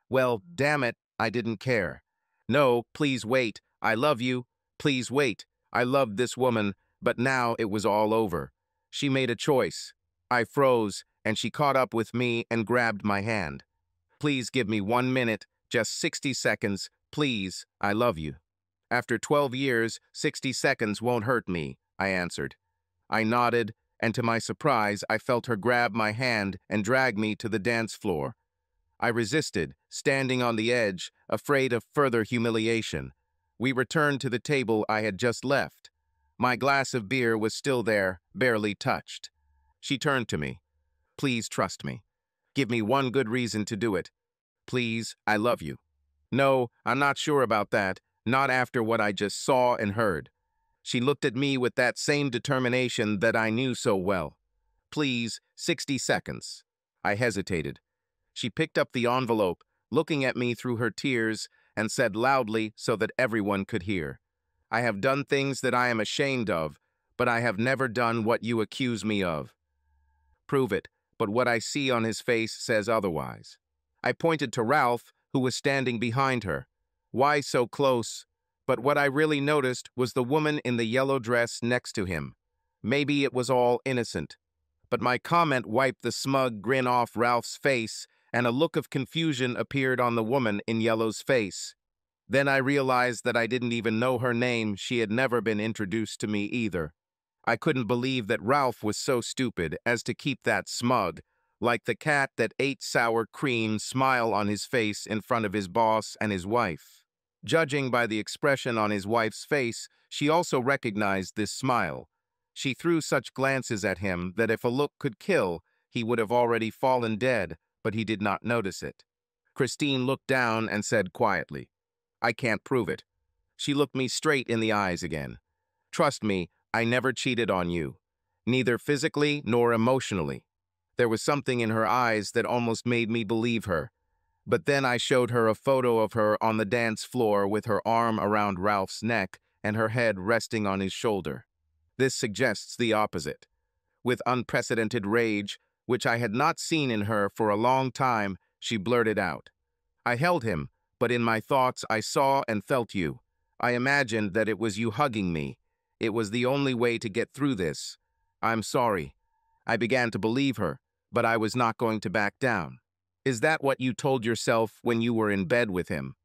Well, damn it, I didn't care. "No, please wait. I love you. Please wait." I loved this woman, but now it was all over. She made a choice. I froze, and she caught up with me and grabbed my hand. "Please give me one minute, just sixty seconds, please, I love you." "After twelve years, sixty seconds won't hurt me," I answered. I nodded, and to my surprise, I felt her grab my hand and drag me to the dance floor. I resisted, standing on the edge, afraid of further humiliation. We returned to the table I had just left. My glass of beer was still there, barely touched. She turned to me. "Please trust me. Give me one good reason to do it. Please, I love you." "No, I'm not sure about that. Not after what I just saw and heard." She looked at me with that same determination that I knew so well. "Please, sixty seconds. I hesitated. She picked up the envelope, looking at me through her tears, and said loudly so that everyone could hear, "I have done things that I am ashamed of, but I have never done what you accuse me of. Prove it, but what I see on his face says otherwise." I pointed to Ralph, who was standing behind her. "Why so close?" But what I really noticed was the woman in the yellow dress next to him. Maybe it was all innocent. But my comment wiped the smug grin off Ralph's face, and a look of confusion appeared on the woman in yellow's face. Then I realized that I didn't even know her name. She had never been introduced to me either. I couldn't believe that Ralph was so stupid as to keep that smug, like the cat that ate sour cream, smile on his face in front of his boss and his wife. Judging by the expression on his wife's face, she also recognized this smile. She threw such glances at him that if a look could kill, he would have already fallen dead, but he did not notice it. Christine looked down and said quietly, "I can't prove it." She looked me straight in the eyes again. "Trust me, I never cheated on you, neither physically nor emotionally." There was something in her eyes that almost made me believe her. But then I showed her a photo of her on the dance floor with her arm around Ralph's neck and her head resting on his shoulder. This suggests the opposite. With unprecedented rage, which I had not seen in her for a long time, she blurted out, "I held him, but in my thoughts I saw and felt you. I imagined that it was you hugging me. It was the only way to get through this. I'm sorry. I began to believe her, but I was not going to back down. Is that what you told yourself when you were in bed with him?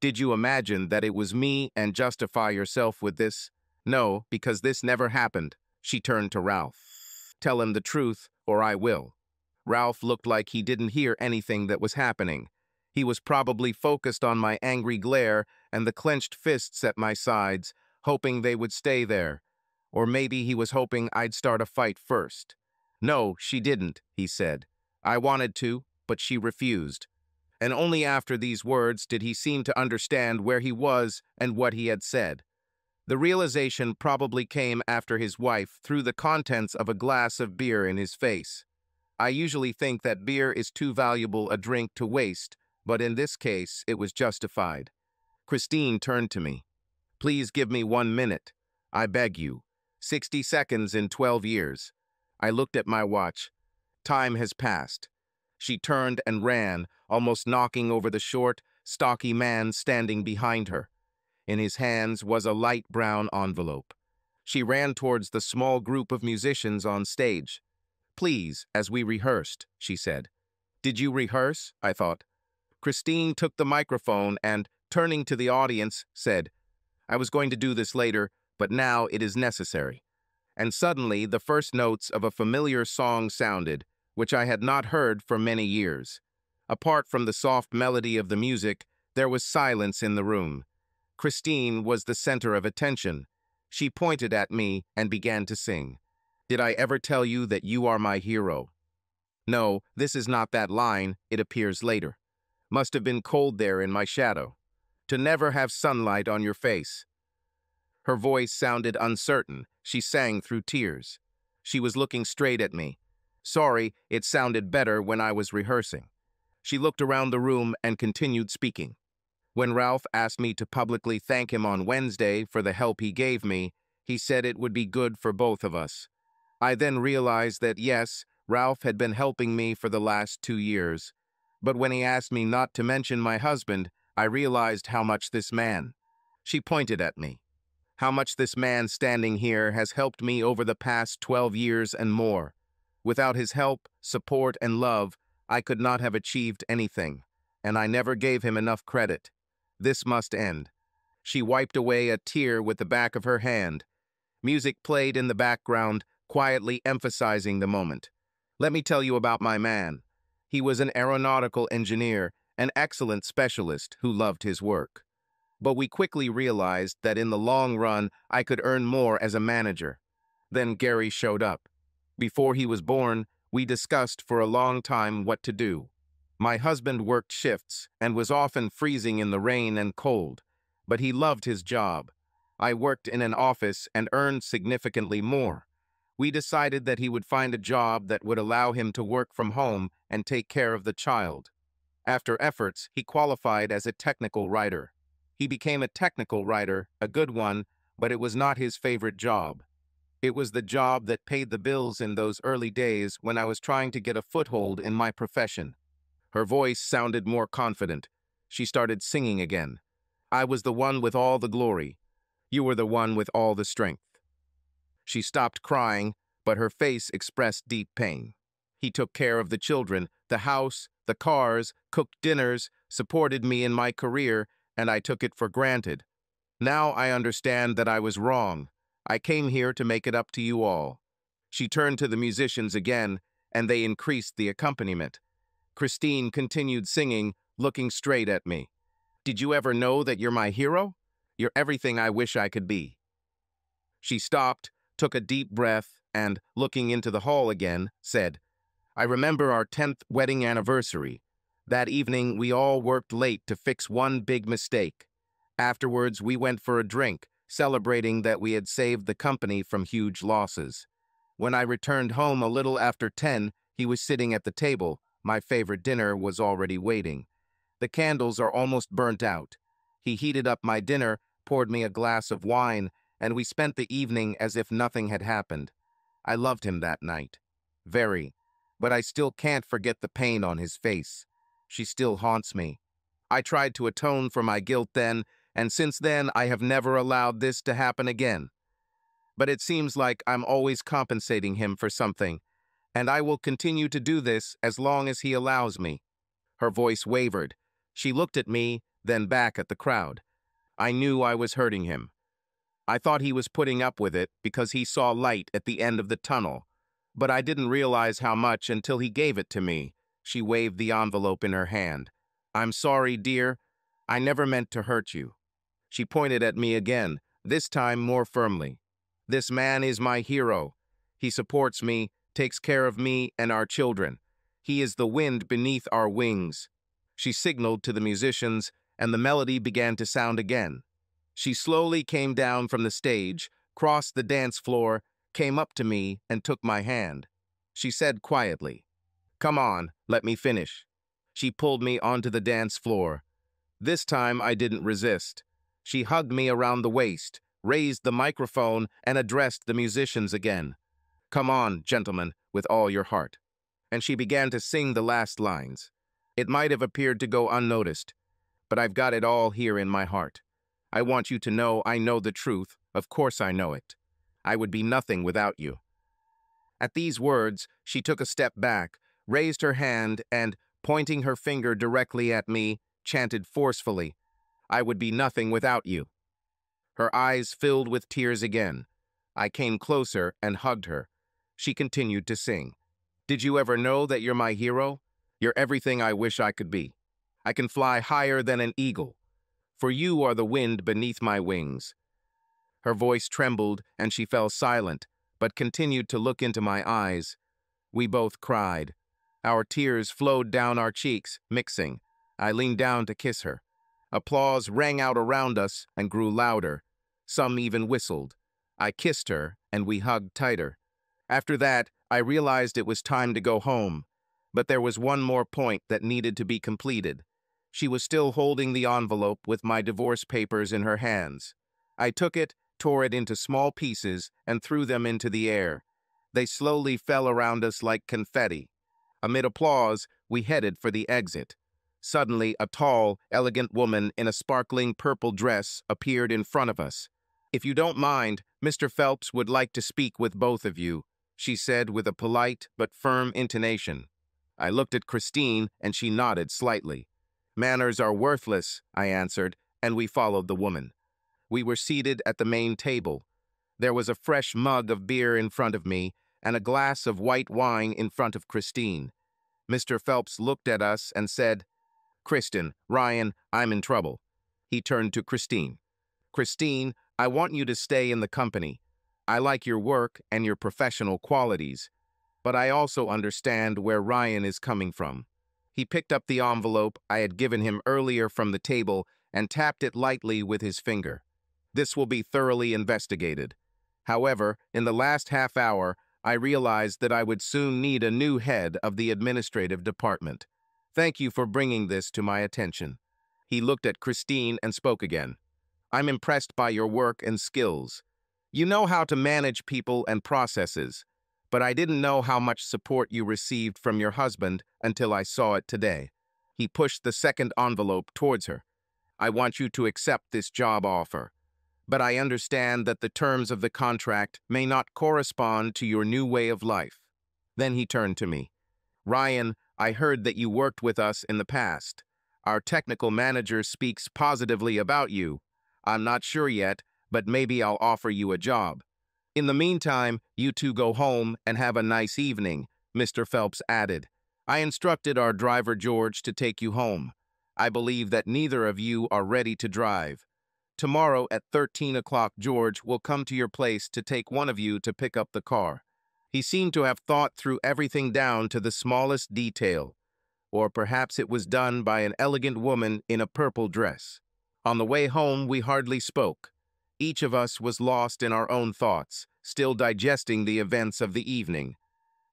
Did you imagine that it was me and justify yourself with this? No, because this never happened. She turned to Ralph. Tell him the truth, or I will. Ralph looked like he didn't hear anything that was happening. He was probably focused on my angry glare and the clenched fists at my sides, hoping they would stay there. Or maybe he was hoping I'd start a fight first. No, she didn't, he said. I wanted to, but she refused. And only after these words did he seem to understand where he was and what he had said. The realization probably came after his wife threw the contents of a glass of beer in his face. I usually think that beer is too valuable a drink to waste, but in this case, it was justified. Christine turned to me. Please give me one minute. I beg you. Sixty seconds in twelve years. I looked at my watch. Time has passed. She turned and ran, almost knocking over the short, stocky man standing behind her. In his hands was a light brown envelope. She ran towards the small group of musicians on stage. Please, as we rehearsed, she said. Did you rehearse? I thought. Christine took the microphone and, turning to the audience, said, I was going to do this later, but now it is necessary. And suddenly the first notes of a familiar song sounded, which I had not heard for many years. Apart from the soft melody of the music, there was silence in the room. Christine was the center of attention. She pointed at me and began to sing. Did I ever tell you that you are my hero? No, this is not that line, it appears later. Must have been cold there in my shadow. To never have sunlight on your face. Her voice sounded uncertain. She sang through tears. She was looking straight at me. Sorry, it sounded better when I was rehearsing. She looked around the room and continued speaking. When Ralph asked me to publicly thank him on Wednesday for the help he gave me, he said it would be good for both of us. I then realized that yes, Ralph had been helping me for the last two years. But when he asked me not to mention my husband, I realized how much this man, she pointed at me, how much this man standing here has helped me over the past twelve years and more. Without his help, support, and love, I could not have achieved anything, and I never gave him enough credit. This must end. She wiped away a tear with the back of her hand. Music played in the background, quietly emphasizing the moment. Let me tell you about my man. He was an aeronautical engineer, an excellent specialist who loved his work. But we quickly realized that in the long run, I could earn more as a manager. Then Gary showed up. Before he was born, we discussed for a long time what to do. My husband worked shifts and was often freezing in the rain and cold, but he loved his job. I worked in an office and earned significantly more. We decided that he would find a job that would allow him to work from home and take care of the child. After efforts, he qualified as a technical writer. He became a technical writer, a good one, but it was not his favorite job. It was the job that paid the bills in those early days when I was trying to get a foothold in my profession. Her voice sounded more confident. She started singing again. I was the one with all the glory. You were the one with all the strength. She stopped crying, but her face expressed deep pain. He took care of the children, the house, the cars, cooked dinners, supported me in my career, and I took it for granted. Now I understand that I was wrong. I came here to make it up to you all. She turned to the musicians again, and they increased the accompaniment. Christine continued singing, looking straight at me. Did you ever know that you're my hero? You're everything I wish I could be. She stopped, took a deep breath, and, looking into the hall again, said, I remember our tenth wedding anniversary. That evening, we all worked late to fix one big mistake. Afterwards, we went for a drink, celebrating that we had saved the company from huge losses. When I returned home a little after ten, he was sitting at the table. My favorite dinner was already waiting. The candles are almost burnt out. He heated up my dinner, poured me a glass of wine, and we spent the evening as if nothing had happened. I loved him that night. Very. But I still can't forget the pain on his face. She still haunts me. I tried to atone for my guilt then, and since then I have never allowed this to happen again. But it seems like I'm always compensating him for something, and I will continue to do this as long as he allows me." Her voice wavered. She looked at me, then back at the crowd. I knew I was hurting him. I thought he was putting up with it because he saw light at the end of the tunnel, but I didn't realize how much until he gave it to me. She waved the envelope in her hand. "I'm sorry, dear. I never meant to hurt you." She pointed at me again, this time more firmly. "This man is my hero. He supports me, takes care of me and our children. He is the wind beneath our wings." She signaled to the musicians, and the melody began to sound again. She slowly came down from the stage, crossed the dance floor, came up to me, and took my hand. She said quietly, "Come on, let me finish." She pulled me onto the dance floor. This time I didn't resist. She hugged me around the waist, raised the microphone, and addressed the musicians again. "Come on, gentlemen, with all your heart." And she began to sing the last lines. It might have appeared to go unnoticed, but I've got it all here in my heart. I want you to know I know the truth. Of course I know it. I would be nothing without you. At these words, she took a step back, raised her hand, and, pointing her finger directly at me, chanted forcefully, "I would be nothing without you." Her eyes filled with tears again. I came closer and hugged her. She continued to sing. "Did you ever know that you're my hero? You're everything I wish I could be. I can fly higher than an eagle, for you are the wind beneath my wings." Her voice trembled and she fell silent, but continued to look into my eyes. We both cried. Our tears flowed down our cheeks, mixing. I leaned down to kiss her. Applause rang out around us and grew louder. Some even whistled. I kissed her and we hugged tighter. After that, I realized it was time to go home, but there was one more point that needed to be completed. She was still holding the envelope with my divorce papers in her hands. I took it, tore it into small pieces, and threw them into the air. They slowly fell around us like confetti. Amid applause, we headed for the exit. Suddenly, a tall, elegant woman in a sparkling purple dress appeared in front of us. "If you don't mind, Mister Phelps would like to speak with both of you," she said with a polite but firm intonation. I looked at Christine, and she nodded slightly. "Manners are worthless," I answered, and we followed the woman. We were seated at the main table. There was a fresh mug of beer in front of me and a glass of white wine in front of Christine. Mister Phelps looked at us and said, "Kristen, Ryan, I'm in trouble." He turned to Christine. "Christine, I want you to stay in the company. I like your work and your professional qualities, but I also understand where Ryan is coming from." He picked up the envelope I had given him earlier from the table and tapped it lightly with his finger. "This will be thoroughly investigated." However, in the last half hour, I realized that I would soon need a new head of the administrative department. "Thank you for bringing this to my attention." He looked at Christine and spoke again. "I'm impressed by your work and skills. You know how to manage people and processes, but I didn't know how much support you received from your husband until I saw it today." He pushed the second envelope towards her. "I want you to accept this job offer, but I understand that the terms of the contract may not correspond to your new way of life." Then he turned to me. "Ryan, I heard that you worked with us in the past. Our technical manager speaks positively about you. I'm not sure yet, but maybe I'll offer you a job. In the meantime, you two go home and have a nice evening," Mister Phelps added. "I instructed our driver George to take you home. I believe that neither of you are ready to drive. Tomorrow at thirteen o'clock, George will come to your place to take one of you to pick up the car." He seemed to have thought through everything down to the smallest detail, or perhaps it was done by an elegant woman in a purple dress. On the way home, we hardly spoke. Each of us was lost in our own thoughts, still digesting the events of the evening.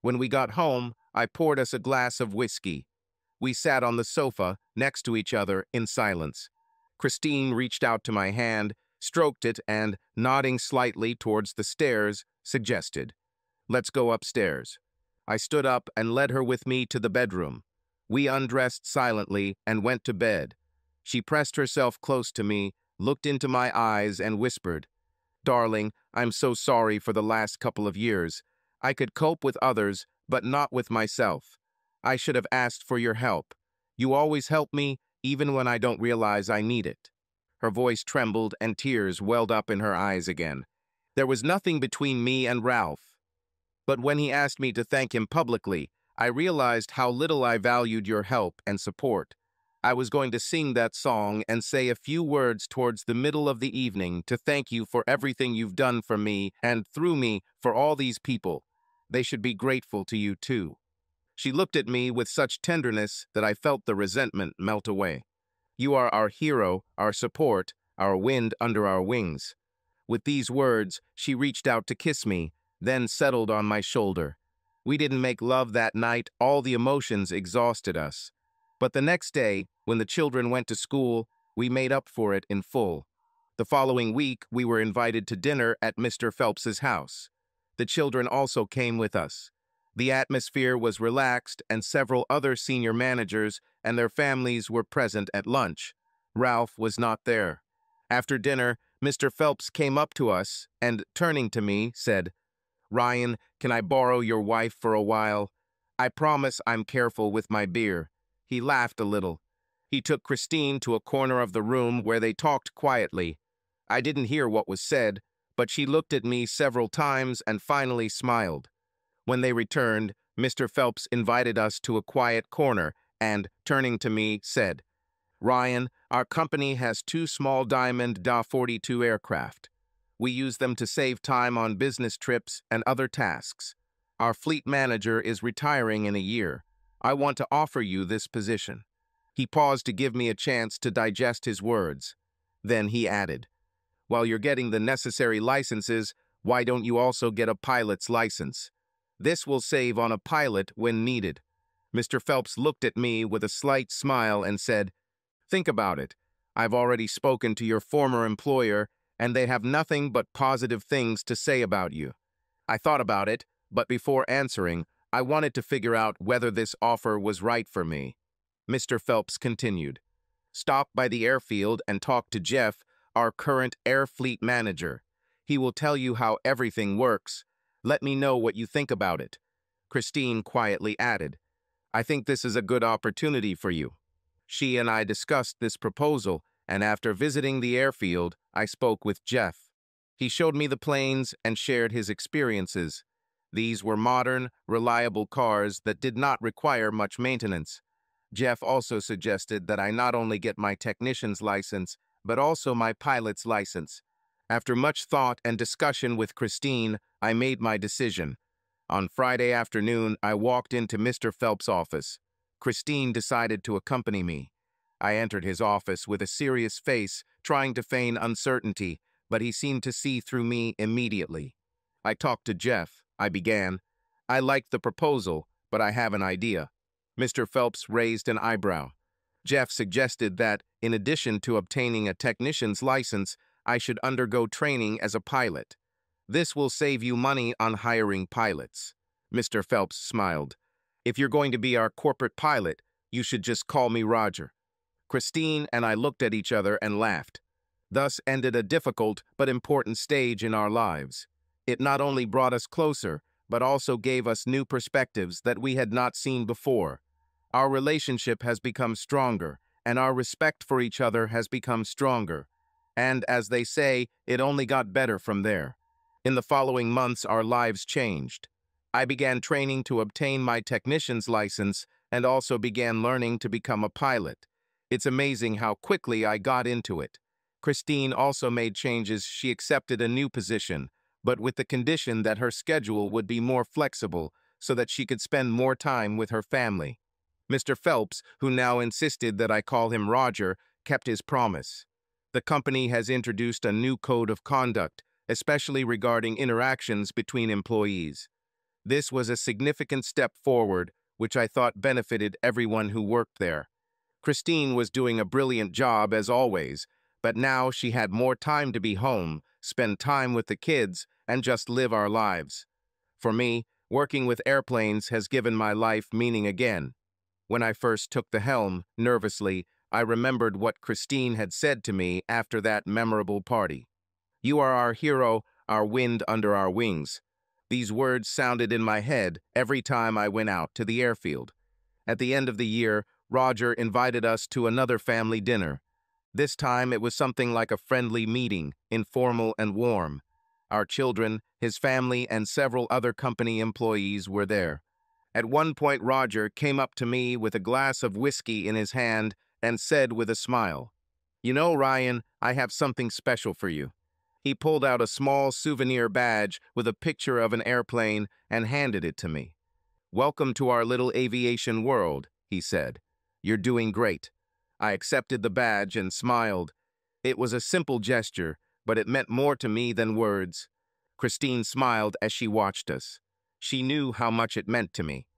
When we got home, I poured us a glass of whiskey. We sat on the sofa, next to each other, in silence. Christine reached out to my hand, stroked it, and, nodding slightly towards the stairs, suggested, "Let's go upstairs." I stood up and led her with me to the bedroom. We undressed silently and went to bed. She pressed herself close to me, looked into my eyes, and whispered, "Darling, I'm so sorry for the last couple of years. I could cope with others, but not with myself. I should have asked for your help. You always help me, even when I don't realize I need it." Her voice trembled and tears welled up in her eyes again. There was nothing between me and Ralph. But when he asked me to thank him publicly, I realized how little I valued your help and support. I was going to sing that song and say a few words towards the middle of the evening to thank you for everything you've done for me and, through me, for all these people. They should be grateful to you too. She looked at me with such tenderness that I felt the resentment melt away. You are our hero, our support, our wind under our wings. With these words, she reached out to kiss me, then settled on my shoulder. We didn't make love that night, all the emotions exhausted us. But the next day, when the children went to school, we made up for it in full. The following week, we were invited to dinner at Mister Phelps's house. The children also came with us. The atmosphere was relaxed, and several other senior managers and their families were present at lunch. Ralph was not there. After dinner, Mister Phelps came up to us and, turning to me, said, "Ryan, can I borrow your wife for a while? I promise I'm careful with my beer." He laughed a little. He took Christine to a corner of the room where they talked quietly. I didn't hear what was said, but she looked at me several times and finally smiled. When they returned, Mister Phelps invited us to a quiet corner and, turning to me, said, "Ryan, our company has two small Diamond D A forty-two aircraft. We use them to save time on business trips and other tasks. Our fleet manager is retiring in a year. I want to offer you this position." He paused to give me a chance to digest his words. Then he added, "While you're getting the necessary licenses, why don't you also get a pilot's license? This will save on a pilot when needed." Mister Phelps looked at me with a slight smile and said, "Think about it. I've already spoken to your former employer, and they have nothing but positive things to say about you." I thought about it, but before answering, I wanted to figure out whether this offer was right for me. Mister Phelps continued, "Stop by the airfield and talk to Jeff, our current air fleet manager. He will tell you how everything works. Let me know what you think about it." Christine quietly added, "I think this is a good opportunity for you." She and I discussed this proposal, and after visiting the airfield, I spoke with Jeff. He showed me the planes and shared his experiences. These were modern, reliable cars that did not require much maintenance. Jeff also suggested that I not only get my technician's license, but also my pilot's license. After much thought and discussion with Christine, I made my decision. On Friday afternoon, I walked into Mister Phelps' office. Christine decided to accompany me. I entered his office with a serious face, trying to feign uncertainty, but he seemed to see through me immediately. I talked to Jeff. I began, "I like the proposal, but I have an idea." Mister Phelps raised an eyebrow. Jeff suggested that, in addition to obtaining a technician's license, I should undergo training as a pilot. "This will save you money on hiring pilots." Mister Phelps smiled. "If you're going to be our corporate pilot, you should just call me Roger." Christine and I looked at each other and laughed. Thus ended a difficult but important stage in our lives. It not only brought us closer, but also gave us new perspectives that we had not seen before. Our relationship has become stronger, and our respect for each other has become stronger. And, as they say, it only got better from there. In the following months, our lives changed. I began training to obtain my technician's license and also began learning to become a pilot. It's amazing how quickly I got into it. Christine also made changes. She accepted a new position, but with the condition that her schedule would be more flexible so that she could spend more time with her family. Mister Phelps, who now insisted that I call him Roger, kept his promise. The company has introduced a new code of conduct, especially regarding interactions between employees. This was a significant step forward, which I thought benefited everyone who worked there. Christine was doing a brilliant job as always, but now she had more time to be home, spend time with the kids, and just live our lives. For me, working with airplanes has given my life meaning again. When I first took the helm, nervously, I remembered what Christine had said to me after that memorable party. "You are our hero, our wind under our wings." These words sounded in my head every time I went out to the airfield. At the end of the year, Roger invited us to another family dinner. This time it was something like a friendly meeting, informal and warm. Our children, his family, and several other company employees were there. At one point, Roger came up to me with a glass of whiskey in his hand and said with a smile, "You know, Ryan, I have something special for you." He pulled out a small souvenir badge with a picture of an airplane and handed it to me. "Welcome to our little aviation world," he said. "You're doing great." I accepted the badge and smiled. It was a simple gesture, but it meant more to me than words. Christine smiled as she watched us. She knew how much it meant to me.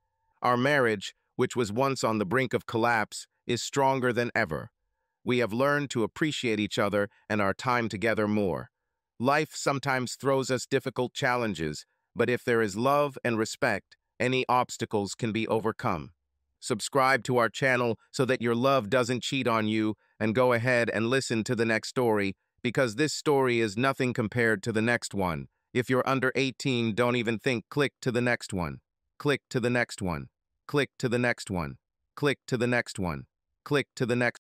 Our marriage, which was once on the brink of collapse, is stronger than ever. We have learned to appreciate each other and our time together more. Life sometimes throws us difficult challenges, but if there is love and respect, any obstacles can be overcome. Subscribe to our channel so that your love doesn't cheat on you, and go ahead and listen to the next story, because this story is nothing compared to the next one. If you're under eighteen, don't even think. Click to the next one. Click to the next one. Click to the next one. Click to the next one. Click to the next